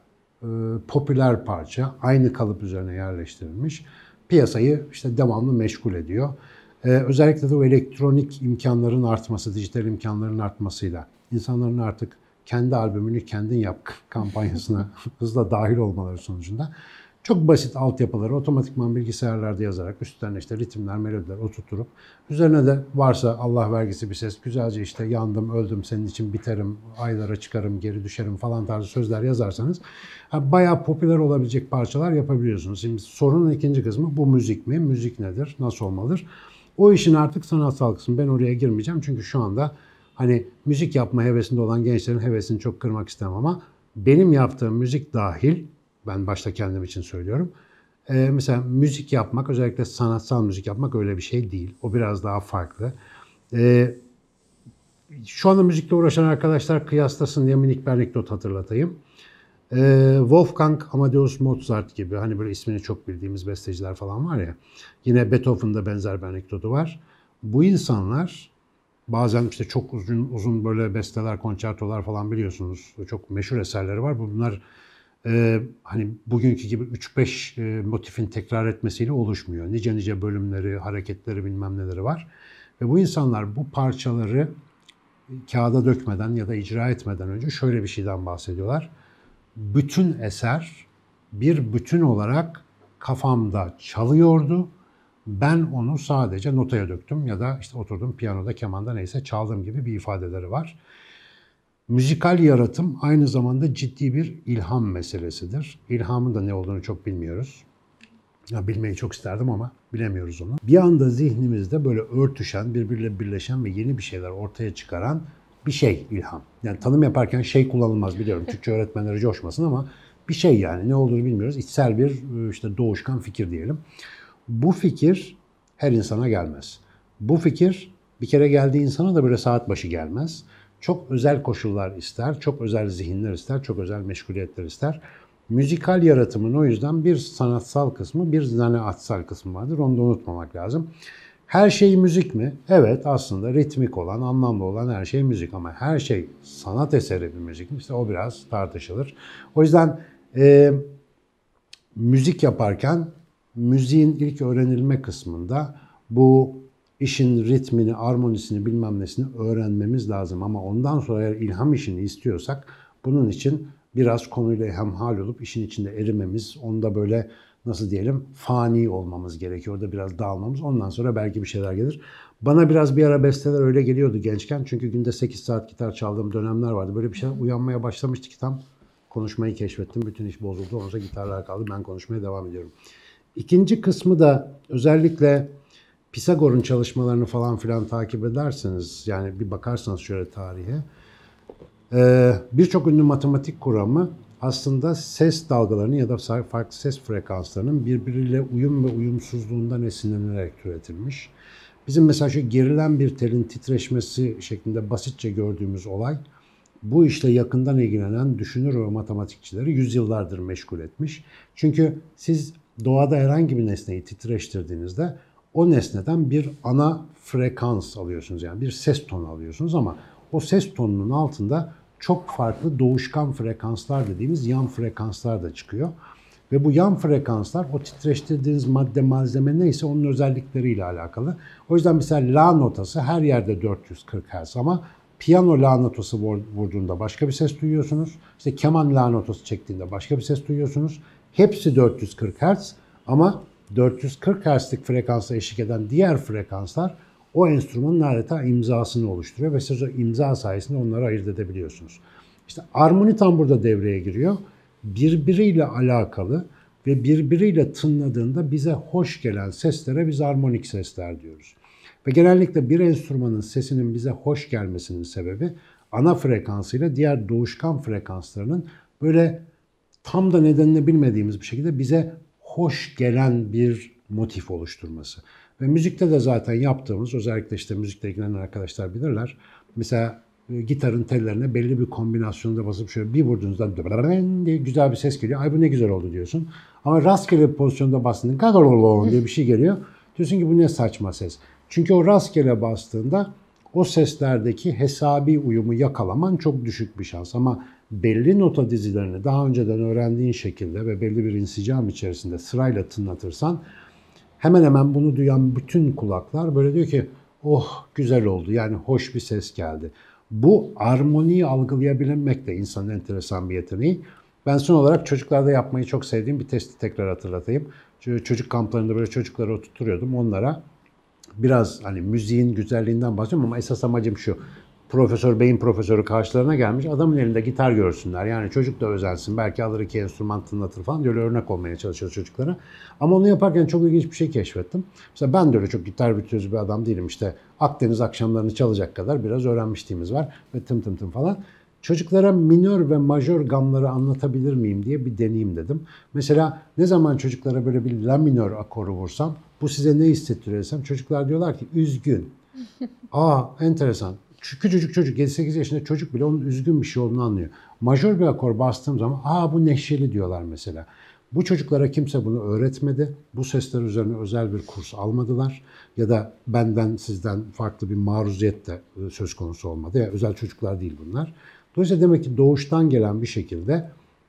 popüler parça aynı kalıp üzerine yerleştirilmiş. Piyasayı işte devamlı meşgul ediyor. Özellikle de o elektronik imkanların artması, dijital imkanların artmasıyla insanların artık kendi albümünü kendin yap kampanyasına hızla dahil olmaları sonucunda çok basit altyapıları otomatikman bilgisayarlarda yazarak üstlerine işte ritimler, melodiler oturtup üzerine de varsa Allah vergisi bir ses güzelce işte yandım, öldüm, senin için biterim, aylara çıkarım, geri düşerim falan tarzı sözler yazarsanız bayağı popüler olabilecek parçalar yapabiliyorsunuz. Şimdi sorunun ikinci kısmı bu müzik mi? Müzik nedir? Nasıl olmalıdır? O işin artık sanatsal kısmı. Ben oraya girmeyeceğim çünkü şu anda hani müzik yapma hevesinde olan gençlerin hevesini çok kırmak istemem ama benim yaptığım müzik dahil ben başta kendim için söylüyorum. Mesela müzik yapmak, özellikle sanatsal müzik yapmak öyle bir şey değil. O biraz daha farklı. Şu anda müzikle uğraşan arkadaşlar kıyaslasın diye minik bir anekdot hatırlatayım. Wolfgang Amadeus Mozart gibi hani böyle ismini çok bildiğimiz besteciler falan var ya. Yine Beethoven'da benzer bir anekdotu var. Bu insanlar bazen işte çok uzun böyle besteler, konçertolar falan biliyorsunuz. Çok meşhur eserleri var. Bunlar hani bugünkü gibi 3-5 motifin tekrar etmesiyle oluşmuyor. Nice bölümleri, hareketleri bilmem neleri var. Ve bu insanlar bu parçaları kağıda dökmeden ya da icra etmeden önce şöyle bir şeyden bahsediyorlar. Bütün eser bir bütün olarak kafamda çalıyordu. Ben onu sadece notaya döktüm ya da işte oturdum piyanoda, kemanda neyse çaldım gibi bir ifadeleri var. Müzikal yaratım aynı zamanda ciddi bir ilham meselesidir. İlhamın da ne olduğunu çok bilmiyoruz. Ya bilmeyi çok isterdim ama bilemiyoruz onu. Bir anda zihnimizde böyle örtüşen, birbiriyle birleşen ve yeni bir şeyler ortaya çıkaran bir şey ilham. Yani tanım yaparken şey kullanılmaz biliyorum. Türkçe öğretmenleri coşmasın ama bir şey yani ne olduğunu bilmiyoruz. İçsel bir işte doğuşkan fikir diyelim. Bu fikir her insana gelmez. Bu fikir bir kere geldiği insana da böyle saat başı gelmez. Çok özel koşullar ister, çok özel zihinler ister, çok özel meşguliyetler ister. Müzikal yaratımın o yüzden bir sanatsal kısmı, bir zanaatsal kısmı vardır. Onu da unutmamak lazım. Her şey müzik mi? Evet, aslında ritmik olan, anlamlı olan her şey müzik. Ama her şey sanat eseri bir müzik mi? İşte o biraz tartışılır. O yüzden müzik yaparken müziğin ilk öğrenilme kısmında bu İşin ritmini, armonisini, bilmem nesini öğrenmemiz lazım. Ama ondan sonra eğer ilham işini istiyorsak bunun için biraz konuyla hemhal olup işin içinde erimemiz, onda böyle nasıl diyelim fani olmamız gerekiyor. Orada biraz dağılmamız. Ondan sonra belki bir şeyler gelir. Bana biraz bir ara besteler öyle geliyordu gençken. Çünkü günde 8 saat gitar çaldığım dönemler vardı. Böyle bir şeyler uyanmaya başlamıştı ki tam konuşmayı keşfettim. Bütün iş bozuldu. Ondan sonra gitarlar kaldı. Ben konuşmaya devam ediyorum. İkinci kısmı da özellikle Pisagor'un çalışmalarını falan filan takip ederseniz, yani bir bakarsanız şöyle tarihe, birçok ünlü matematik kuramı aslında ses dalgalarının ya da farklı ses frekanslarının birbiriyle uyum ve uyumsuzluğundan esinlenerek türetilmiş. Bizim mesela şu gerilen bir telin titreşmesi şeklinde basitçe gördüğümüz olay, bu işle yakından ilgilenen düşünür ve matematikçileri yüzyıllardır meşgul etmiş. Çünkü siz doğada herhangi bir nesneyi titreştirdiğinizde o nesneden bir ana frekans alıyorsunuz, yani bir ses tonu alıyorsunuz, ama o ses tonunun altında çok farklı doğuşkan frekanslar dediğimiz yan frekanslar da çıkıyor. Ve bu yan frekanslar o titreştirdiğiniz madde, malzeme neyse onun özellikleriyle alakalı. O yüzden mesela la notası her yerde 440 Hz ama piyano la notası vurduğunda başka bir ses duyuyorsunuz. İşte keman la notası çektiğinde başka bir ses duyuyorsunuz. Hepsi 440 Hz ama 440 Hz'lik frekansa eşlik eden diğer frekanslar o enstrümanın adeta imzasını oluşturuyor ve siz o imza sayesinde onları ayırt edebiliyorsunuz. İşte armoni tam burada devreye giriyor. Birbiriyle alakalı ve birbiriyle tınladığında bize hoş gelen seslere biz armonik sesler diyoruz. Ve genellikle bir enstrümanın sesinin bize hoş gelmesinin sebebi ana frekansıyla diğer doğuşkan frekanslarının böyle tam da nedenini bilmediğimiz bir şekilde bize hoş gelen bir motif oluşturması. Ve müzikte de zaten yaptığımız, özellikle işte müzikle ilgilenen arkadaşlar bilirler. Mesela gitarın tellerine belli bir kombinasyonda basıp şöyle bir vurduğunuzda diye güzel bir ses geliyor. Ay bu ne güzel oldu diyorsun. Ama rastgele bir pozisyonda bastığında gagalololol diye bir şey geliyor. Diyorsun ki bu ne saçma ses. Çünkü o rastgele bastığında o seslerdeki hesabi uyumu yakalaman çok düşük bir şans. Ama belli nota dizilerini daha önceden öğrendiğin şekilde ve belli bir insicam içerisinde sırayla tınlatırsan hemen hemen bunu duyan bütün kulaklar böyle diyor ki oh güzel oldu, yani hoş bir ses geldi. Bu armoniyi algılayabilmek de insanın enteresan bir yeteneği. Ben son olarak çocuklarda yapmayı çok sevdiğim bir testi tekrar hatırlatayım. Çocuk kamplarında böyle çocukları oturtuyordum, onlara biraz hani müziğin güzelliğinden bahsediyorum ama esas amacım şu. Profesör Bey'in profesörü karşılarına gelmiş, adamın elinde gitar görsünler. Yani çocuk da özensin, belki alır iki enstrüman tınlatır falan, böyle örnek olmaya çalışıyor çocuklara. Ama onu yaparken çok ilginç bir şey keşfettim. Mesela ben de öyle çok gitar virtüözü bir adam değilim. İşte Akdeniz akşamlarını çalacak kadar biraz öğrenmişliğimiz var ve tım tım tım falan. Çocuklara minör ve majör gamları anlatabilir miyim diye bir deneyeyim dedim. Mesela ne zaman çocuklara böyle bir la minör akoru vursam, bu size ne hissettiriyorsam, çocuklar diyorlar ki üzgün. Aa enteresan. Küçücük çocuk, 7-8 yaşında çocuk bile onun üzgün bir şey olduğunu anlıyor. Majör bir akor bastığım zaman aa bu neşeli diyorlar mesela. Bu çocuklara kimse bunu öğretmedi. Bu sesler üzerine özel bir kurs almadılar. Ya da benden sizden farklı bir maruziyet de söz konusu olmadı. Yani özel çocuklar değil bunlar. Dolayısıyla demek ki doğuştan gelen bir şekilde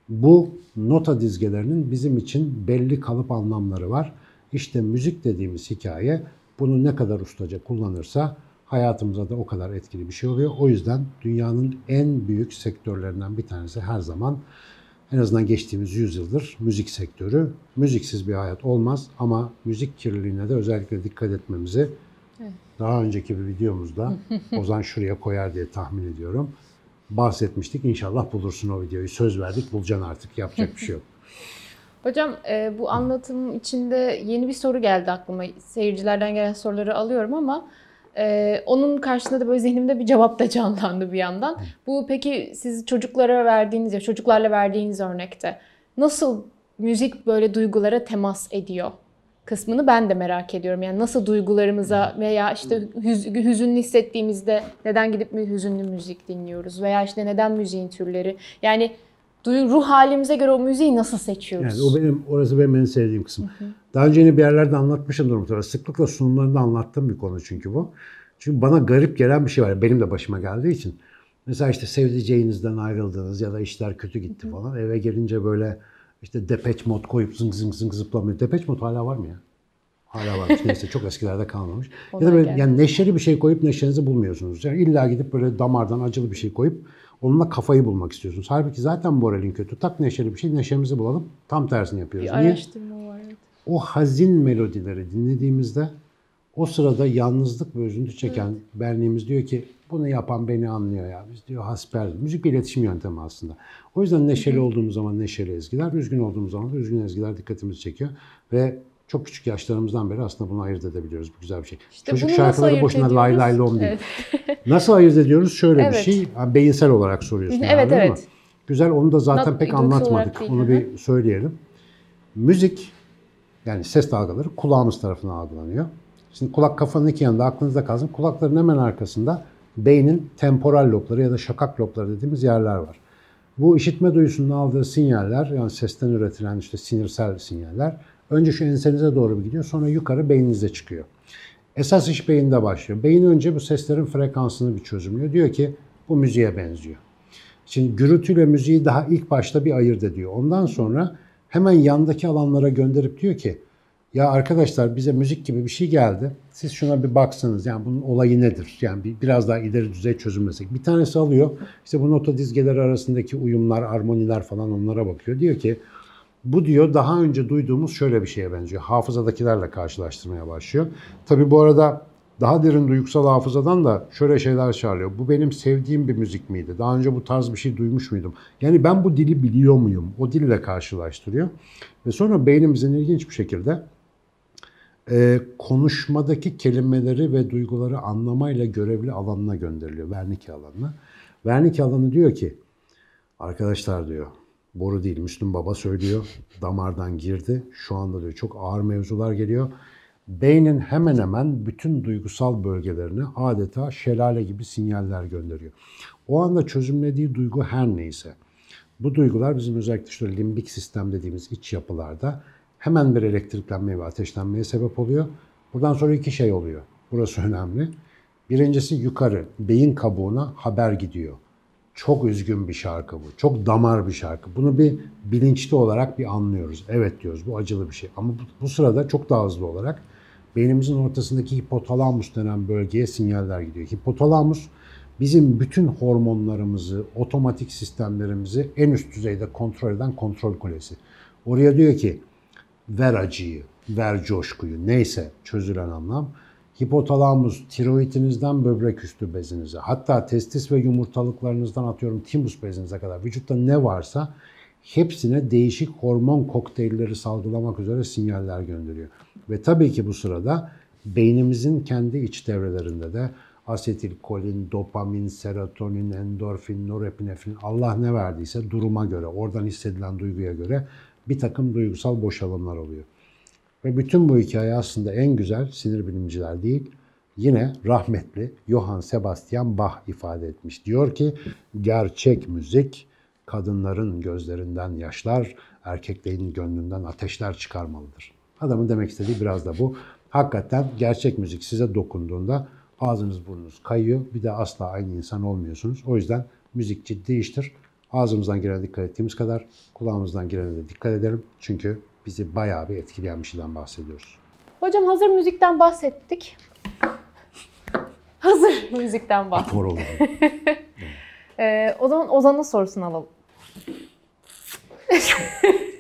bu nota dizgelerinin bizim için belli kalıp anlamları var. İşte müzik dediğimiz hikaye bunu ne kadar ustaca kullanırsa hayatımıza da o kadar etkili bir şey oluyor. O yüzden dünyanın en büyük sektörlerinden bir tanesi her zaman, en azından geçtiğimiz yüzyıldır, müzik sektörü. Müziksiz bir hayat olmaz ama müzik kirliliğine de özellikle dikkat etmemizi daha önceki bir videomuzda Ozan şuraya koyar diye tahmin ediyorum. Bahsetmiştik. İnşallah bulursun o videoyu. Söz verdik. Bulacaksın artık. Yapacak bir şey yok. Hocam bu anlatım içinde yeni bir soru geldi aklıma. Seyircilerden gelen soruları alıyorum ama onun karşısında da böyle zihnimde bir cevap da canlandı bir yandan. Bu peki siz çocuklara verdiğiniz ya çocuklarla verdiğiniz örnekte nasıl müzik böyle duygulara temas ediyor kısmını ben de merak ediyorum. Yani nasıl duygularımıza veya işte hüzünlü hissettiğimizde neden gidip hüzünlü müzik dinliyoruz veya işte neden müziğin türleri, yani ruh halimize göre o müziği nasıl seçiyoruz? Yani orası benim en sevdiğim kısım. Hı hı. Daha önce yine bir yerlerde anlatmışımdır mutlaka. Sıklıkla sunumlarında anlattığım bir konu çünkü bu. Çünkü bana garip gelen bir şey var. Benim de başıma geldiği için. Mesela işte sevdiceğinizden ayrıldınız ya da işler kötü gitti falan. Eve gelince böyle işte Depeche Mode koyup zıng zıplamıyor. Depeche Mode hala var mı ya? Hala varmış. Neyse çok eskilerde kalmamış. Ya da böyle, yani neşeli bir şey koyup neşenizi bulmuyorsunuz. Yani illa gidip böyle damardan acılı bir şey koyup onunla kafayı bulmak istiyorsunuz. Halbuki zaten moralin kötü. Tak neşeli bir şey, neşemizi bulalım. Tam tersini yapıyoruz. Bir araştırma var. O hazin melodileri dinlediğimizde o sırada yalnızlık ve üzüntü çeken benliğimiz diyor ki bunu yapan beni anlıyor ya. Biz diyor hasbel. Müzik bir iletişim yöntemi aslında. O yüzden neşeli olduğumuz zaman neşeli ezgiler, üzgün olduğumuz zaman da üzgün ezgiler dikkatimizi çekiyor. Ve çok küçük yaşlarımızdan beri aslında bunu ayırt edebiliyoruz. Bu güzel bir şey. İşte çocuk şarkıları boşuna lay lay lom değil. Nasıl ayırt ediyoruz? Şöyle bir şey, beyinsel olarak soruyorsun. Evet, evet. Ama Güzel, onu da zaten pek anlatmadık. Onu bir söyleyelim. Müzik, yani ses dalgaları kulağımız tarafından algılanıyor. Şimdi kulak kafanın iki yanında, aklınızda kalsın. Kulakların hemen arkasında beynin temporal lobları ya da şakak lobları dediğimiz yerler var. Bu işitme duyusunun aldığı sinyaller, yani sesten üretilen işte sinirsel sinyaller, önce şu ensenize doğru bir gidiyor, sonra yukarı beyninize çıkıyor. Esas iş beyinde başlıyor. Beyin önce bu seslerin frekansını bir çözümlüyor. Diyor ki bu müziğe benziyor. Şimdi gürültüyle müziği daha ilk başta bir ayırt ediyor. Ondan sonra hemen yandaki alanlara gönderip diyor ki ya arkadaşlar bize müzik gibi bir şey geldi. Siz şuna bir baksanız, yani bunun olayı nedir? Yani biraz daha ileri düzey çözümlesek. Bir tanesi alıyor, işte bu nota dizgeleri arasındaki uyumlar, armoniler falan, onlara bakıyor. Diyor ki bu diyor daha önce duyduğumuz şöyle bir şeye benziyor. Hafızadakilerle karşılaştırmaya başlıyor. Tabii bu arada daha derin duygusal hafızadan da şöyle şeyler çağırıyor. Bu benim sevdiğim bir müzik miydi? Daha önce bu tarz bir şey duymuş muydum? Yani ben bu dili biliyor muyum? O dille karşılaştırıyor. Ve sonra beynimizin ilginç bir şekilde konuşmadaki kelimeleri ve duyguları anlamayla görevli alanına gönderiliyor. Wernicke alanına. Wernicke alanı diyor ki arkadaşlar diyor, boru değil Müslüm Baba söylüyor, damardan girdi. Şu anda diyor çok ağır mevzular geliyor. Beynin hemen hemen bütün duygusal bölgelerine adeta şelale gibi sinyaller gönderiyor. O anda çözümlediği duygu her neyse. Bu duygular bizim özellikle işte limbik sistem dediğimiz iç yapılarda hemen bir elektriklenmeye ve ateşlenmeye sebep oluyor. Buradan sonra iki şey oluyor. Burası önemli. Birincisi yukarı, beyin kabuğuna haber gidiyor. Çok üzgün bir şarkı bu. Çok damar bir şarkı. Bunu bir bilinçli olarak bir anlıyoruz. Evet diyoruz, bu acılı bir şey. Ama bu sırada çok daha hızlı olarak beynimizin ortasındaki hipotalamus denen bölgeye sinyaller gidiyor. Hipotalamus bizim bütün hormonlarımızı, otomatik sistemlerimizi en üst düzeyde kontrol eden kontrol kulesi. Oraya diyor ki ver acıyı, ver coşkuyu, neyse çözülen anlam. Hipotalamus, tiroidinizden böbrek üstü bezinize, hatta testis ve yumurtalıklarınızdan atıyorum timus bezinize kadar vücutta ne varsa hepsine değişik hormon kokteylleri salgılamak üzere sinyaller gönderiyor. Ve tabii ki bu sırada beynimizin kendi iç devrelerinde de asetilkolin, dopamin, serotonin, endorfin, norepinefrin, Allah ne verdiyse duruma göre, oradan hissedilen duyguya göre bir takım duygusal boşalımlar oluyor. Ve bütün bu hikaye aslında en güzel sinir bilimciler değil, yine rahmetli Johann Sebastian Bach ifade etmiş. Diyor ki gerçek müzik kadınların gözlerinden yaşlar, erkeklerin gönlünden ateşler çıkarmalıdır. Adamın demek istediği biraz da bu. Hakikaten gerçek müzik size dokunduğunda ağzınız burnunuz kayıyor, bir de asla aynı insan olmuyorsunuz. O yüzden müzik ciddi iştir. Ağzımızdan girene dikkat ettiğimiz kadar kulağımızdan girene de dikkat edelim. Çünkü bizi bayağı bir etkileyen bir şeyden bahsediyoruz. Hocam hazır müzikten bahsettik. Hazır müzikten bahsettik. O zaman Ozan'ın sorusunu alalım.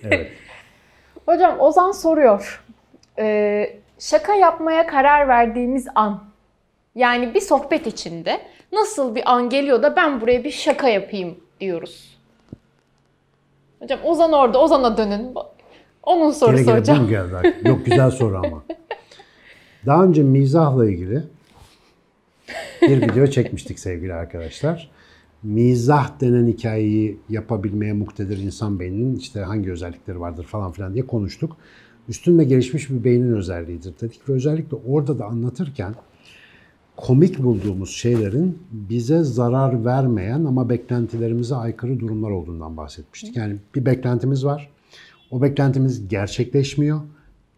Evet. Hocam Ozan soruyor. Şaka yapmaya karar verdiğimiz an, yani bir sohbet içinde nasıl bir an geliyor da ben buraya bir şaka yapayım diyoruz? Hocam Ozan orada, Ozan'a dönün. Onun sorusu gele hocam. Yok, güzel soru ama. Daha önce mizahla ilgili bir video çekmiştik sevgili arkadaşlar. Mizah denen hikayeyi yapabilmeye muktedir insan beyninin işte hangi özellikleri vardır falan filan diye konuştuk. Üstünde gelişmiş bir beynin özelliğidir dedik ve özellikle orada da anlatırken komik bulduğumuz şeylerin bize zarar vermeyen ama beklentilerimize aykırı durumlar olduğundan bahsetmiştik. Yani bir beklentimiz var. O beklentimiz gerçekleşmiyor.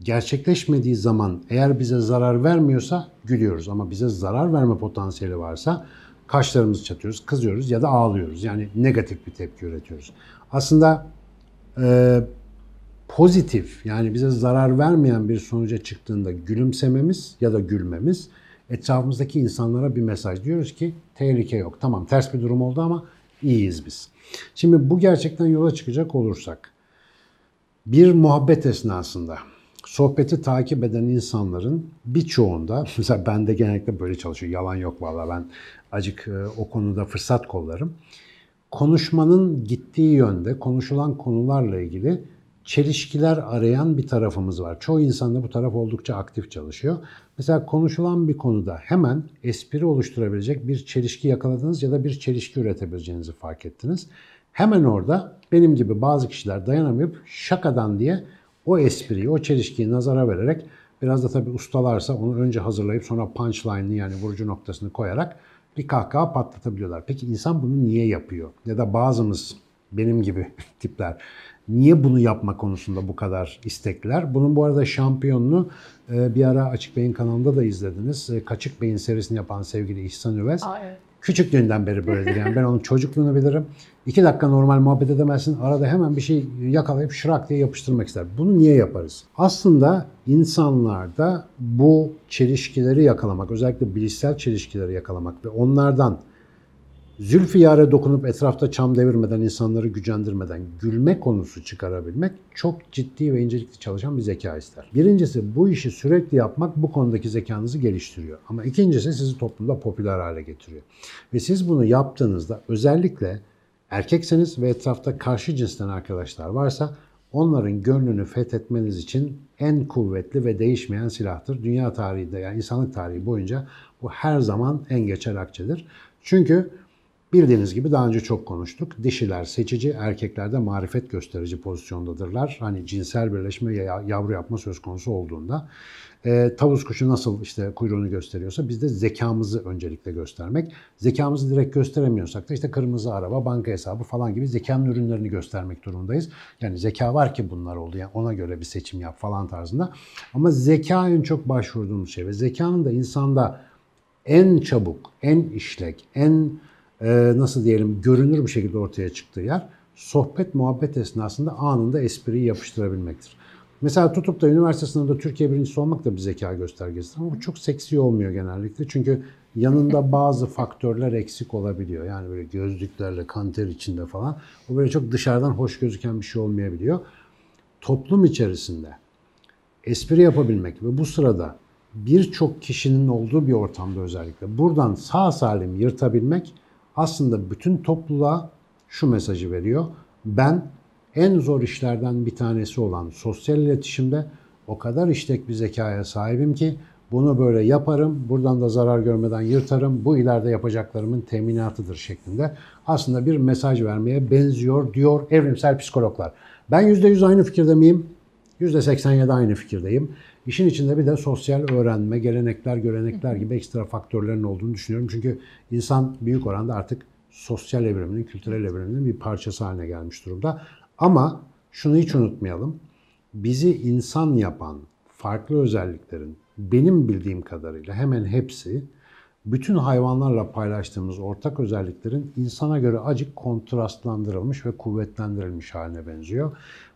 Gerçekleşmediği zaman eğer bize zarar vermiyorsa gülüyoruz. Ama bize zarar verme potansiyeli varsa kaşlarımızı çatıyoruz, kızıyoruz ya da ağlıyoruz. Yani negatif bir tepki üretiyoruz. Aslında pozitif, yani bize zarar vermeyen bir sonuca çıktığında gülümsememiz ya da gülmemiz etrafımızdaki insanlara bir mesaj. Diyoruz ki tehlike yok. Tamam, ters bir durum oldu ama iyiyiz biz. Şimdi bu gerçekten yola çıkacak olursak, bir muhabbet esnasında sohbeti takip eden insanların birçoğunda, mesela bende genellikle böyle çalışıyor, yalan yok vallahi, ben acık o konuda fırsat kollarım. Konuşmanın gittiği yönde, konuşulan konularla ilgili çelişkiler arayan bir tarafımız var. Çoğu insanda bu taraf oldukça aktif çalışıyor. Mesela konuşulan bir konuda hemen espri oluşturabilecek bir çelişki yakaladınız ya da bir çelişki üretebileceğinizi fark ettiniz. Hemen orada benim gibi bazı kişiler dayanamayıp şakadan diye o espriyi, o çelişkiyi nazara vererek, biraz da tabii ustalarsa onu önce hazırlayıp sonra punchline'ını yani vurucu noktasını koyarak bir kahkaha patlatabiliyorlar. Peki insan bunu niye yapıyor? Ya da bazımız benim gibi tipler niye bunu yapma konusunda bu kadar istekliler? Bunun bu arada şampiyonunu bir ara AçıkBeyin kanalında da izlediniz. KaçıkBeyin serisini yapan sevgili İhsan Üvez. Aa, evet. Küçüklüğünden beri böyledir yani. Ben onun çocukluğunu bilirim. 2 dakika normal muhabbet edemezsin. Arada hemen bir şey yakalayıp şırak diye yapıştırmak ister. Bunu niye yaparız? Aslında insanlarda bu çelişkileri yakalamak, özellikle bilişsel çelişkileri yakalamak ve onlardan zülfiyare dokunup etrafta çam devirmeden, insanları gücendirmeden gülme konusu çıkarabilmek çok ciddi ve incelikli çalışan bir zeka ister. Birincisi, bu işi sürekli yapmak bu konudaki zekanızı geliştiriyor. Ama ikincisi, sizi toplumda popüler hale getiriyor. Ve siz bunu yaptığınızda, özellikle erkekseniz ve etrafta karşı cinsten arkadaşlar varsa, onların gönlünü fethetmeniz için en kuvvetli ve değişmeyen silahtır. Dünya tarihi de, yani insanlık tarihi boyunca bu her zaman en geçer akçedir. Çünkü bildiğiniz gibi daha önce çok konuştuk. Dişiler seçici, erkekler de marifet gösterici pozisyondadırlar. Hani cinsel birleşme ya yavru yapma söz konusu olduğunda. Tavus kuşu nasıl işte kuyruğunu gösteriyorsa biz de zekamızı öncelikle göstermek. Zekamızı direkt gösteremiyorsak da işte kırmızı araba, banka hesabı falan gibi zekanın ürünlerini göstermek durumundayız. Yani zeka var ki bunlar oldu, yani ona göre bir seçim yap falan tarzında. Ama zeka en çok başvurduğumuz şey ve zekanın da insanda en çabuk, en işlek, en nasıl diyelim görünür bir şekilde ortaya çıktığı yer sohbet muhabbet esnasında anında espriyi yapıştırabilmektir. Mesela tutup da üniversite sınavında Türkiye birincisi olmak da bir zeka göstergesidir ama bu çok seksi olmuyor genellikle çünkü yanında bazı faktörler eksik olabiliyor. Yani böyle gözlüklerle kanter içinde falan o böyle çok dışarıdan hoş gözüken bir şey olmayabiliyor. Toplum içerisinde espri yapabilmek ve bu sırada birçok kişinin olduğu bir ortamda özellikle buradan sağ salim yırtabilmek aslında bütün topluluğa şu mesajı veriyor. Ben en zor işlerden bir tanesi olan sosyal iletişimde o kadar işlek bir zekaya sahibim ki bunu böyle yaparım, buradan da zarar görmeden yırtarım, bu ileride yapacaklarımın teminatıdır şeklinde aslında bir mesaj vermeye benziyor diyor evrimsel psikologlar. Ben %100 aynı fikirde miyim? %87 aynı fikirdeyim. İşin içinde bir de sosyal öğrenme, gelenekler, görenekler gibi ekstra faktörlerin olduğunu düşünüyorum. Çünkü insan büyük oranda artık sosyal evriminin, kültürel evriminin bir parçası haline gelmiş durumda. Ama şunu hiç unutmayalım. Bizi insan yapan farklı özelliklerin benim bildiğim kadarıyla hemen hepsi bütün hayvanlarla paylaştığımız ortak özelliklerin insana göre acık kontrastlandırılmış ve kuvvetlendirilmiş haline benziyor.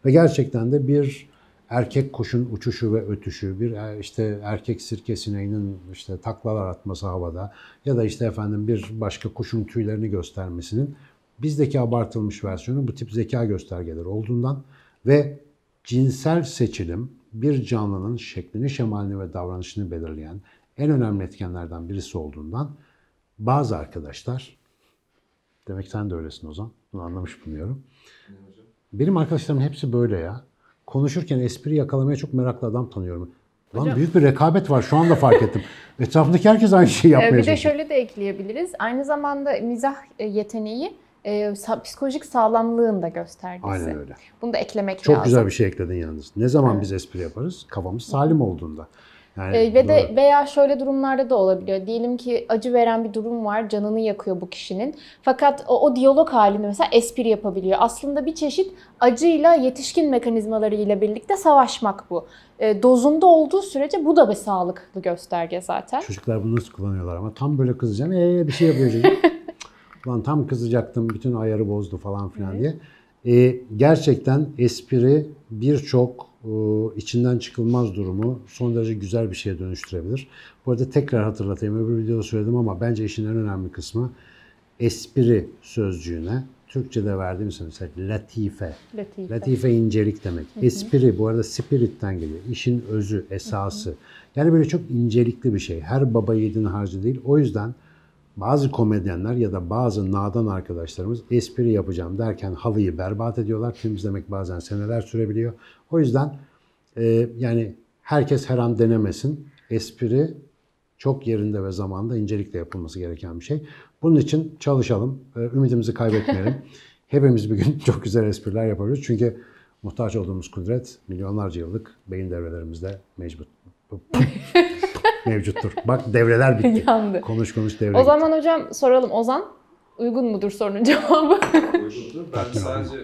Ve gerçekten de bir erkek kuşun uçuşu ve ötüşü, bir işte erkek sirke sineğinin işte taklalar atması havada ya da işte efendim bir başka kuşun tüylerini göstermesinin bizdeki abartılmış versiyonu bu tip zeka göstergeleri olduğundan ve cinsel seçilim bir canlının şeklini, şemalini ve davranışını belirleyen en önemli etkenlerden birisi olduğundan bazı arkadaşlar, demek sen de öylesin Ozan, bunu anlamış bilmiyorum. Benim arkadaşlarım hepsi böyle ya. Konuşurken espri yakalamaya çok meraklı adam tanıyorum. Lan hocam, büyük bir rekabet var şu anda fark ettim. Etrafındaki herkes aynı şeyi yapmaya çalışıyor. Bir de şöyle de ekleyebiliriz. Aynı zamanda mizah yeteneği psikolojik sağlamlığın da göstergesi. Aynen öyle. Bunu da eklemek çok lazım. Çok güzel bir şey ekledin yalnız. Ne zaman biz espri yaparız? Kafamız salim olduğunda. Yani veya şöyle durumlarda da olabiliyor. Diyelim ki acı veren bir durum var, canını yakıyor bu kişinin. Fakat o diyalog halinde mesela espri yapabiliyor. Aslında bir çeşit acıyla yetişkin mekanizmalarıyla birlikte savaşmak bu. Dozunda olduğu sürece bu da bir sağlıklı gösterge zaten. Çocuklar bunu nasıl kullanıyorlar ama tam böyle kızacağım, bir şey yapıyor. Lan tam kızacaktım, bütün ayarı bozdu falan filan diye. Gerçekten espri birçok içinden çıkılmaz durumu son derece güzel bir şeye dönüştürebilir. Bu arada tekrar hatırlatayım, öbür videoda söyledim ama bence işin en önemli kısmı espri sözcüğüne Türkçe'de verdiğimiz mesela latife incelik demek. Espri bu arada spiritten geliyor. İşin özü, esası. Yani böyle çok incelikli bir şey. Her baba yiğidin harcı değil. O yüzden Bazı komedyenler ya da bazı nadan arkadaşlarımız espri yapacağım derken halıyı berbat ediyorlar. Temizlemek bazen seneler sürebiliyor. O yüzden yani herkes her an denemesin. Espri çok yerinde ve zamanda incelikle yapılması gereken bir şey. Bunun için çalışalım. Ümidimizi kaybetmeyelim. Hepimiz bir gün çok güzel espriler yapabiliriz. Çünkü muhtaç olduğumuz kudret milyonlarca yıllık beyin devrelerimizde mevcuttur. Bak devreler bitti. Yandı. Konuş devre. O zaman hocam soralım. Ozan, uygun mudur sorunun cevabı? Uygundur. Ben sadece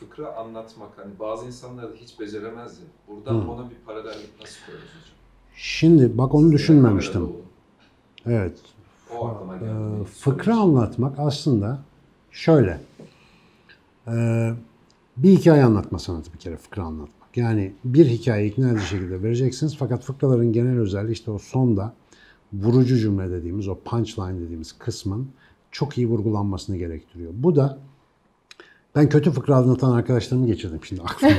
fıkra anlatmak. Hani bazı insanlar da hiç beceremez ya. Buradan ona bir paralellik nasıl koyuyoruz hocam? Şimdi bak onu düşünmemiştim. Evet. O aklıma geldi. Fıkra anlatmak aslında şöyle. Bir hikaye anlatma sanatı bir kere fıkra anlatmak. Yani bir hikayeyi ikna edici şekilde vereceksiniz fakat fıkraların genel özelliği işte o sonda vurucu cümle dediğimiz o punchline dediğimiz kısmın çok iyi vurgulanmasını gerektiriyor. Bu da ben kötü fıkra anlatan arkadaşlarımı geçirdim şimdi aklıma.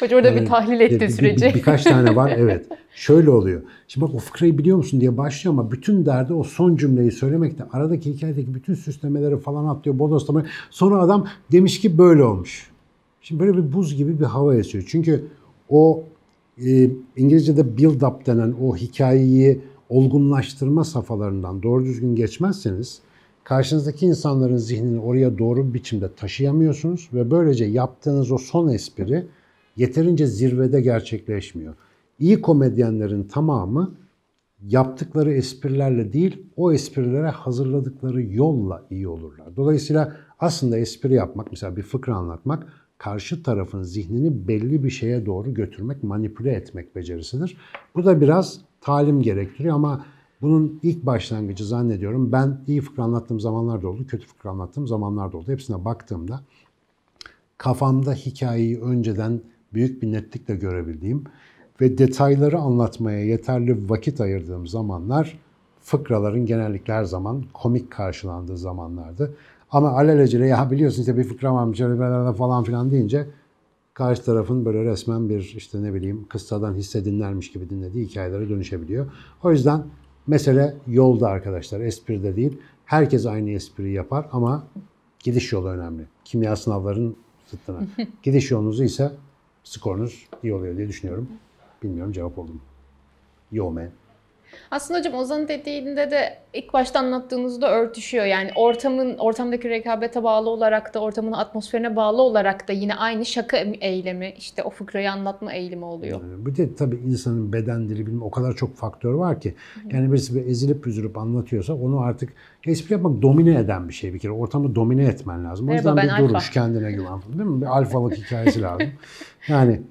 Hocam orada bir tahlil ettiği süreci. Birkaç tane var evet. Şöyle oluyor. Şimdi bak o fıkrayı biliyor musun diye başlıyor ama bütün derdi o son cümleyi söylemekte. Aradaki hikayedeki bütün süslemeleri falan atlıyor. Bodoslamayı. Sonra adam demiş ki böyle olmuş. Şimdi böyle bir buz gibi bir hava esiyor. Çünkü o İngilizce'de build up denen o hikayeyi olgunlaştırma safhalarından doğru düzgün geçmezseniz karşınızdaki insanların zihnini oraya doğru bir biçimde taşıyamıyorsunuz ve böylece yaptığınız o son espri yeterince zirvede gerçekleşmiyor. İyi komedyenlerin tamamı yaptıkları esprilerle değil, o esprilere hazırladıkları yolla iyi olurlar. Dolayısıyla aslında espri yapmak, mesela bir fıkra anlatmak, karşı tarafın zihnini belli bir şeye doğru götürmek, manipüle etmek becerisidir. Bu da biraz talim gerektiriyor ama bunun ilk başlangıcı zannediyorum. Ben iyi fıkra anlattığım zamanlar da oldu, kötü fıkra anlattığım zamanlar da oldu. Hepsine baktığımda kafamda hikayeyi önceden büyük bir netlikle görebildiğim ve detayları anlatmaya yeterli vakit ayırdığım zamanlar fıkraların genellikle her zaman komik karşılandığı zamanlardı. Ama alelacele ya biliyorsun işte bir fıkra varmış falan filan deyince karşı tarafın böyle resmen bir işte ne bileyim kıssadan hisse dinlermiş gibi dinlediği hikayelere dönüşebiliyor. O yüzden mesele yolda arkadaşlar, espride değil. Herkes aynı espriyi yapar ama gidiş yolu önemli. Kimya sınavlarının zıttına. Gidiş yolunuzu ise skorunuz iyi oluyor diye düşünüyorum. Bilmiyorum cevap oldu mu? Yo. Aslında hocam Ozan'ın dediğinde de ilk başta anlattığınızda örtüşüyor. Yani ortamdaki rekabete bağlı olarak da ortamın atmosferine bağlı olarak da yine aynı şaka eylemi, işte o fıkrayı anlatma eğilimi oluyor. Yani bir de tabii insanın beden dili bilmem o kadar çok faktör var ki. Yani birisi bir ezilip büzülüp anlatıyorsa onu artık espri yapmak domine eden bir şey bir kere. Ortamı domine etmen lazım. O yüzden bir duruş, kendine güven, değil mi? Bir alfalık hikayesi lazım. Yani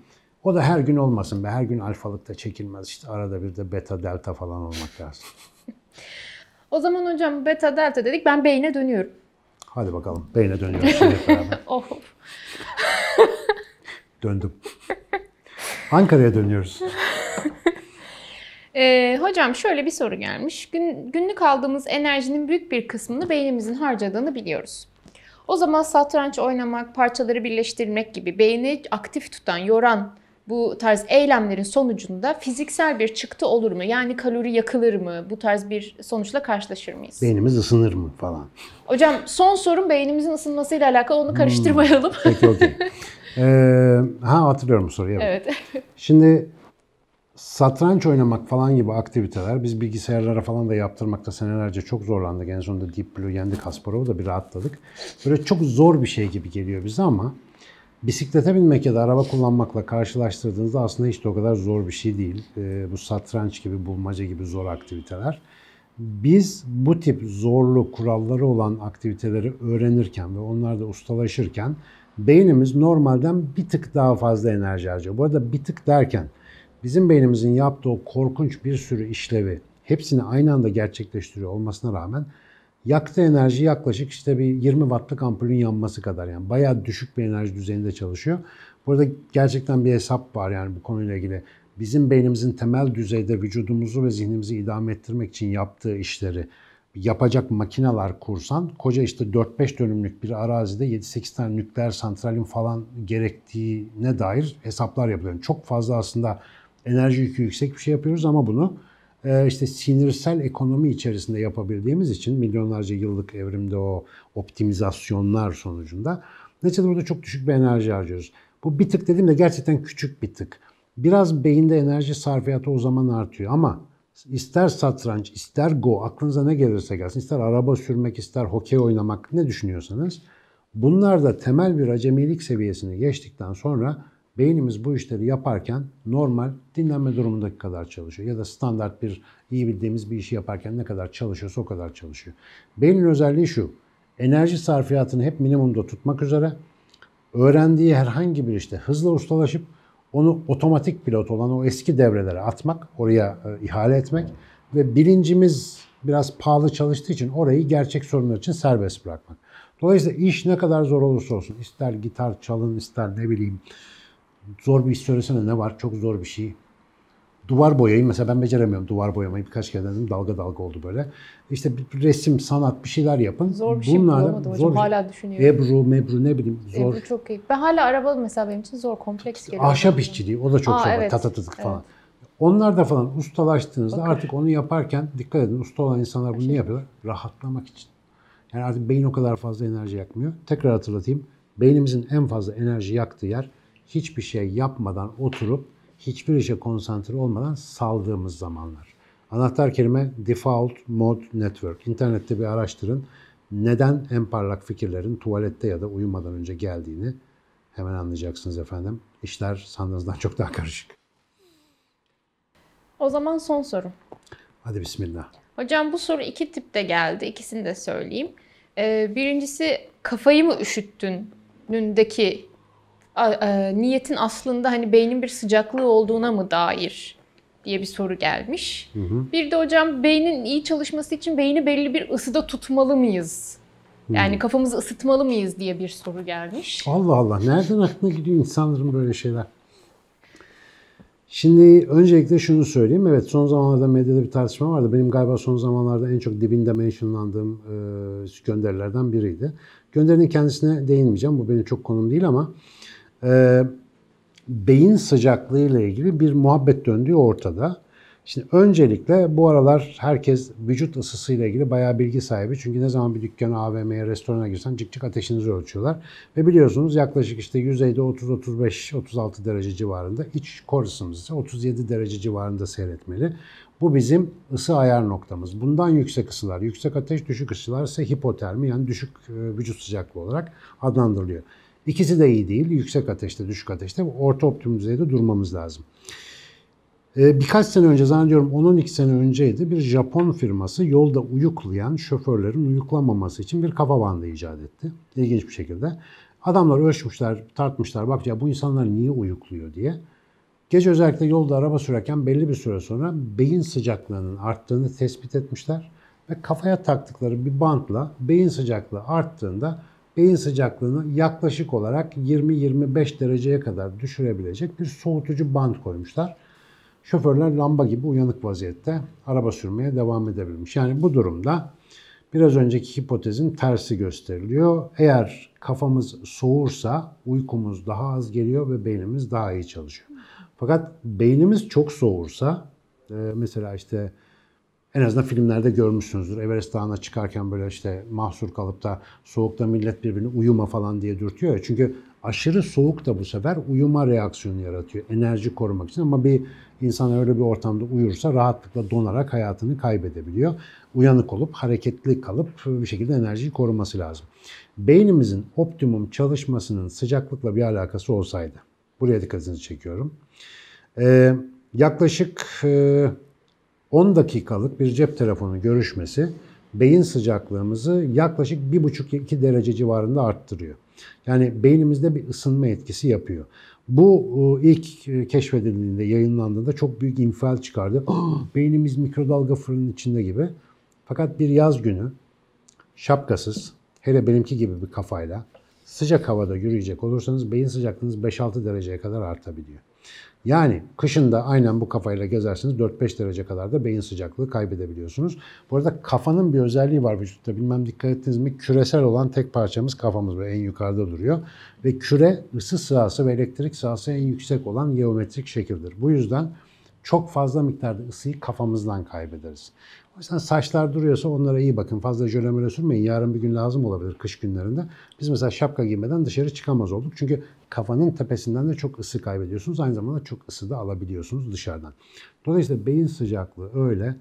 o da her gün olmasın be. Her gün alfalıkta çekilmez. İşte arada bir de beta, delta falan olmak lazım. O zaman hocam beta, delta dedik. Ben beyne dönüyorum. Hadi bakalım. Beyne dönüyoruz. Of. Döndüm. Ankara'ya dönüyoruz. Hocam şöyle bir soru gelmiş. Günlük aldığımız enerjinin büyük bir kısmını beynimizin harcadığını biliyoruz. O zaman satranç oynamak, parçaları birleştirmek gibi beyni aktif tutan, yoran bu tarz eylemlerin sonucunda fiziksel bir çıktı olur mu? Yani kalori yakılır mı? Bu tarz bir sonuçla karşılaşır mıyız? Beynimiz ısınır mı falan? Hocam son sorun beynimizin ısınmasıyla alakalı, onu karıştırmayalım. Peki okey. Hatırlıyorum bu soruyu. Evet. Şimdi satranç oynamak falan gibi aktiviteler biz bilgisayarlara falan da yaptırmakta senelerce çok zorlandık. En sonunda Deep Blue yendi Kasparov'u da bir rahatladık. Böyle çok zor bir şey gibi geliyor bize ama bisiklete binmek ya da araba kullanmakla karşılaştırdığınızda aslında hiç de o kadar zor bir şey değil. Bu satranç gibi, bulmaca gibi zor aktiviteler. Biz bu tip zorlu kuralları olan aktiviteleri öğrenirken ve onlarda ustalaşırken beynimiz normalden bir tık daha fazla enerji harcıyor. Bu arada bir tık derken bizim beynimizin yaptığı o korkunç bir sürü işlevi hepsini aynı anda gerçekleştiriyor olmasına rağmen yaktığı enerji yaklaşık işte bir 20 wattlık ampulün yanması kadar, yani bayağı düşük bir enerji düzeyinde çalışıyor. Burada gerçekten bir hesap var yani bu konuyla ilgili. Bizim beynimizin temel düzeyde vücudumuzu ve zihnimizi idame ettirmek için yaptığı işleri yapacak makineler kursan koca işte 4-5 dönümlük bir arazide 7-8 tane nükleer santralin falan gerektiğine dair hesaplar yapılıyor. Yani çok fazla aslında enerji yükü yüksek bir şey yapıyoruz ama bunu işte sinirsel ekonomi içerisinde yapabildiğimiz için milyonlarca yıllık evrimde o optimizasyonlar sonucunda neticede burada çok düşük bir enerji harcıyoruz. Bu bir tık dediğimde gerçekten küçük bir tık. Biraz beyinde enerji sarfiyatı o zaman artıyor ama ister satranç, ister go, aklınıza ne gelirse gelsin, ister araba sürmek, ister hokey oynamak, ne düşünüyorsanız bunlar da temel bir acemilik seviyesini geçtikten sonra beynimiz bu işleri yaparken normal dinlenme durumundaki kadar çalışıyor. Ya da standart bir iyi bildiğimiz bir işi yaparken ne kadar çalışıyorsa o kadar çalışıyor. Beynin özelliği şu, enerji sarfiyatını hep minimumda tutmak üzere öğrendiği herhangi bir işte hızla ustalaşıp onu otomatik pilot olan o eski devrelere atmak, oraya ihale etmek ve bilincimiz biraz pahalı çalıştığı için orayı gerçek sorunlar için serbest bırakmak. Dolayısıyla iş ne kadar zor olursa olsun, ister gitar çalın, ister ne bileyim zor bir iş söylesene ne var, çok zor bir şey. Duvar boyayı mesela ben beceremiyorum, duvar boyamayı birkaç kere dedim, dalga dalga oldu böyle. İşte bir resim, sanat bir şeyler yapın. Zor bir şey bulamadım hocam, hala düşünüyorum. Ebru, mebru ne bileyim zor. Ebru çok iyi. Ben hala araba mesela benim için zor, kompleks geliyor. Ahşap işçiliği o da çok zor, evet. Tatatatık falan. Evet. Onlar da falan ustalaştığınızda artık onu yaparken dikkat edin, usta olan insanlar bunu ne yapıyorlar? Rahatlamak için. Yani artık beyin o kadar fazla enerji yakmıyor. Tekrar hatırlatayım, beynimizin en fazla enerji yaktığı yer hiçbir şey yapmadan oturup hiçbir işe konsantre olmadan saldığımız zamanlar. Anahtar kelime Default Mode Network. İnternette bir araştırın. Neden en parlak fikirlerin tuvalette ya da uyumadan önce geldiğini hemen anlayacaksınız efendim. İşler sandığınızdan çok daha karışık. O zaman son soru. Hadi bismillah. Hocam bu soru iki tipte geldi. İkisini de söyleyeyim. Birincisi kafayı mı üşüttün'ündeki niyetin aslında hani beynin bir sıcaklığı olduğuna mı dair diye bir soru gelmiş. Hı hı. Bir de hocam beynin iyi çalışması için beyni belli bir ısıda tutmalı mıyız? Yani kafamızı ısıtmalı mıyız diye bir soru gelmiş. Allah Allah, nereden aklına gidiyor insanların böyle şeyler? Şimdi öncelikle şunu söyleyeyim. Evet, son zamanlarda medyada bir tartışma vardı. Benim galiba son zamanlarda en çok dibinde mentionlandığım gönderilerden biriydi. Gönderinin kendisine değinmeyeceğim. Bu benim çok konum değil ama beyin sıcaklığı ile ilgili bir muhabbet döndüğü ortada. Şimdi öncelikle bu aralar herkes vücut ısısı ile ilgili bayağı bilgi sahibi. Çünkü ne zaman bir dükkana, AVM'ye, restorana girsen cık cık ateşinizi ölçüyorlar. Ve biliyorsunuz yaklaşık işte yüzeyde 30-35-36 derece civarında, iç korısımız ise 37 derece civarında seyretmeli. Bu bizim ısı ayar noktamız. Bundan yüksek ısılar, yüksek ateş, düşük ısılar ise hipotermi, yani düşük vücut sıcaklığı olarak adlandırılıyor. İkisi de iyi değil. Yüksek ateşte, düşük ateşte, orta optimum düzeyde durmamız lazım. Birkaç sene önce, zannediyorum 10-12 sene önceydi, bir Japon firması yolda uyuklayan şoförlerin uyuklamaması için bir kafa bandı icat etti. İlginç bir şekilde. Adamlar ölçmüşler, tartmışlar, bak ya bu insanlar niye uyukluyor diye. Gece özellikle yolda araba sürerken belli bir süre sonra beyin sıcaklığının arttığını tespit etmişler. Ve kafaya taktıkları bir bantla beyin sıcaklığı arttığında beyin sıcaklığını yaklaşık olarak 20-25 dereceye kadar düşürebilecek bir soğutucu bant koymuşlar. Şoförler lamba gibi uyanık vaziyette araba sürmeye devam edebilmiş. Yani bu durumda biraz önceki hipotezin tersi gösteriliyor. Eğer kafamız soğursa uykumuz daha az geliyor ve beynimiz daha iyi çalışıyor. Fakat beynimiz çok soğursa, mesela işte en azından filmlerde görmüşsünüzdür. Everest Dağı'na çıkarken böyle işte mahsur kalıp da soğukta millet birbirini uyuma falan diye dürtüyor ya. Çünkü aşırı soğuk da bu sefer uyuma reaksiyonu yaratıyor. Enerji korumak için, ama bir insan öyle bir ortamda uyursa rahatlıkla donarak hayatını kaybedebiliyor. Uyanık olup hareketli kalıp bir şekilde enerjiyi koruması lazım. Beynimizin optimum çalışmasının sıcaklıkla bir alakası olsaydı. Buraya dikkatinizi çekiyorum. Yaklaşık 10 dakikalık bir cep telefonu görüşmesi beyin sıcaklığımızı yaklaşık 1,5-2 derece civarında arttırıyor. Yani beynimizde bir ısınma etkisi yapıyor. Bu ilk keşfedildiğinde, yayınlandığında çok büyük infial çıkardı. Beynimiz mikrodalga fırının içinde gibi. Fakat bir yaz günü şapkasız, hele benimki gibi bir kafayla sıcak havada yürüyecek olursanız beyin sıcaklığınız 5-6 dereceye kadar artabiliyor. Yani kışın da aynen bu kafayla gezerseniz 4-5 derece kadar da beyin sıcaklığı kaybedebiliyorsunuz. Bu arada kafanın bir özelliği var vücutta. Bilmem dikkat ettiniz mi? Küresel olan tek parçamız kafamız, böyle en yukarıda duruyor. Ve küre ısı sahası ve elektrik sahası en yüksek olan geometrik şekildir. Bu yüzden çok fazla miktarda ısıyı kafamızdan kaybederiz. O yüzden saçlar duruyorsa onlara iyi bakın. Fazla jölemöle sürmeyin. Yarın bir gün lazım olabilir kış günlerinde. Biz mesela şapka giymeden dışarı çıkamaz olduk. Çünkü kafanın tepesinden de çok ısı kaybediyorsunuz. Aynı zamanda çok ısı da alabiliyorsunuz dışarıdan. Dolayısıyla beyin sıcaklığı öyle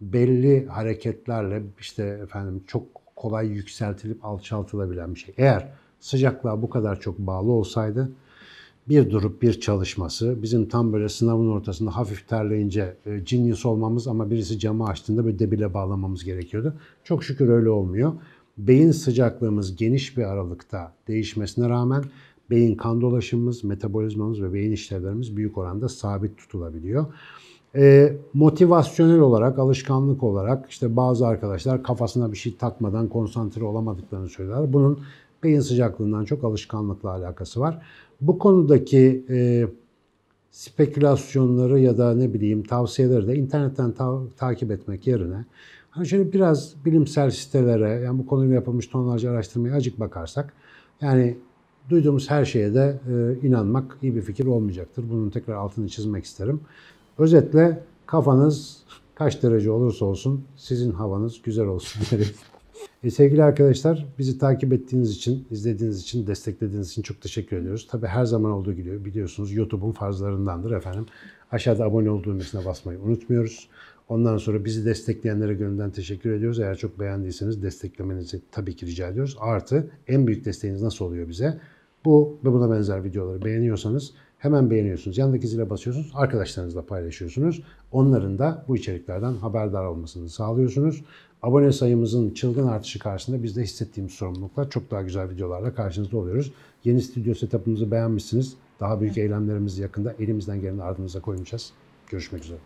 belli hareketlerle işte efendim çok kolay yükseltilip alçaltılabilen bir şey. Eğer sıcaklığa bu kadar çok bağlı olsaydı bir durup bir çalışması, bizim tam böyle sınavın ortasında hafif terleyince genius olmamız ama birisi camı açtığında böyle debile bağlamamız gerekiyordu. Çok şükür öyle olmuyor. Beyin sıcaklığımız geniş bir aralıkta değişmesine rağmen beyin kan dolaşımımız, metabolizmamız ve beyin işlevlerimiz büyük oranda sabit tutulabiliyor. Motivasyonel olarak, alışkanlık olarak işte bazı arkadaşlar kafasına bir şey takmadan konsantre olamadıklarını söyler. Bunun beyin sıcaklığından çok alışkanlıkla alakası var. Bu konudaki spekülasyonları ya da ne bileyim tavsiyeleri de internetten takip etmek yerine hani şöyle biraz bilimsel sitelere, yani bu konuyla yapılmış tonlarca araştırmaya azıcık bakarsak yani duyduğumuz her şeye de inanmak iyi bir fikir olmayacaktır. Bunun tekrar altını çizmek isterim. Özetle kafanız kaç derece olursa olsun sizin havanız güzel olsun derim. Sevgili arkadaşlar, bizi takip ettiğiniz için, izlediğiniz için, desteklediğiniz için çok teşekkür ediyoruz. Tabii her zaman olduğu gibi biliyorsunuz YouTube'un farzlarındandır efendim. Aşağıda abone ol düğmesine basmayı unutmuyoruz. Ondan sonra bizi destekleyenlere gönülden teşekkür ediyoruz. Eğer çok beğendiyseniz desteklemenizi tabii ki rica ediyoruz. Artı en büyük desteğiniz nasıl oluyor bize? Bu ve buna benzer videoları beğeniyorsanız hemen beğeniyorsunuz. Yandaki zile basıyorsunuz. Arkadaşlarınızla paylaşıyorsunuz. Onların da bu içeriklerden haberdar olmasını sağlıyorsunuz. Abone sayımızın çılgın artışı karşısında biz de hissettiğimiz sorumlulukla çok daha güzel videolarla karşınızda oluyoruz. Yeni stüdyo setup'ımızı beğenmişsiniz. Daha büyük eylemlerimizi yakında elimizden geleni ardımıza koyacağız. Görüşmek üzere.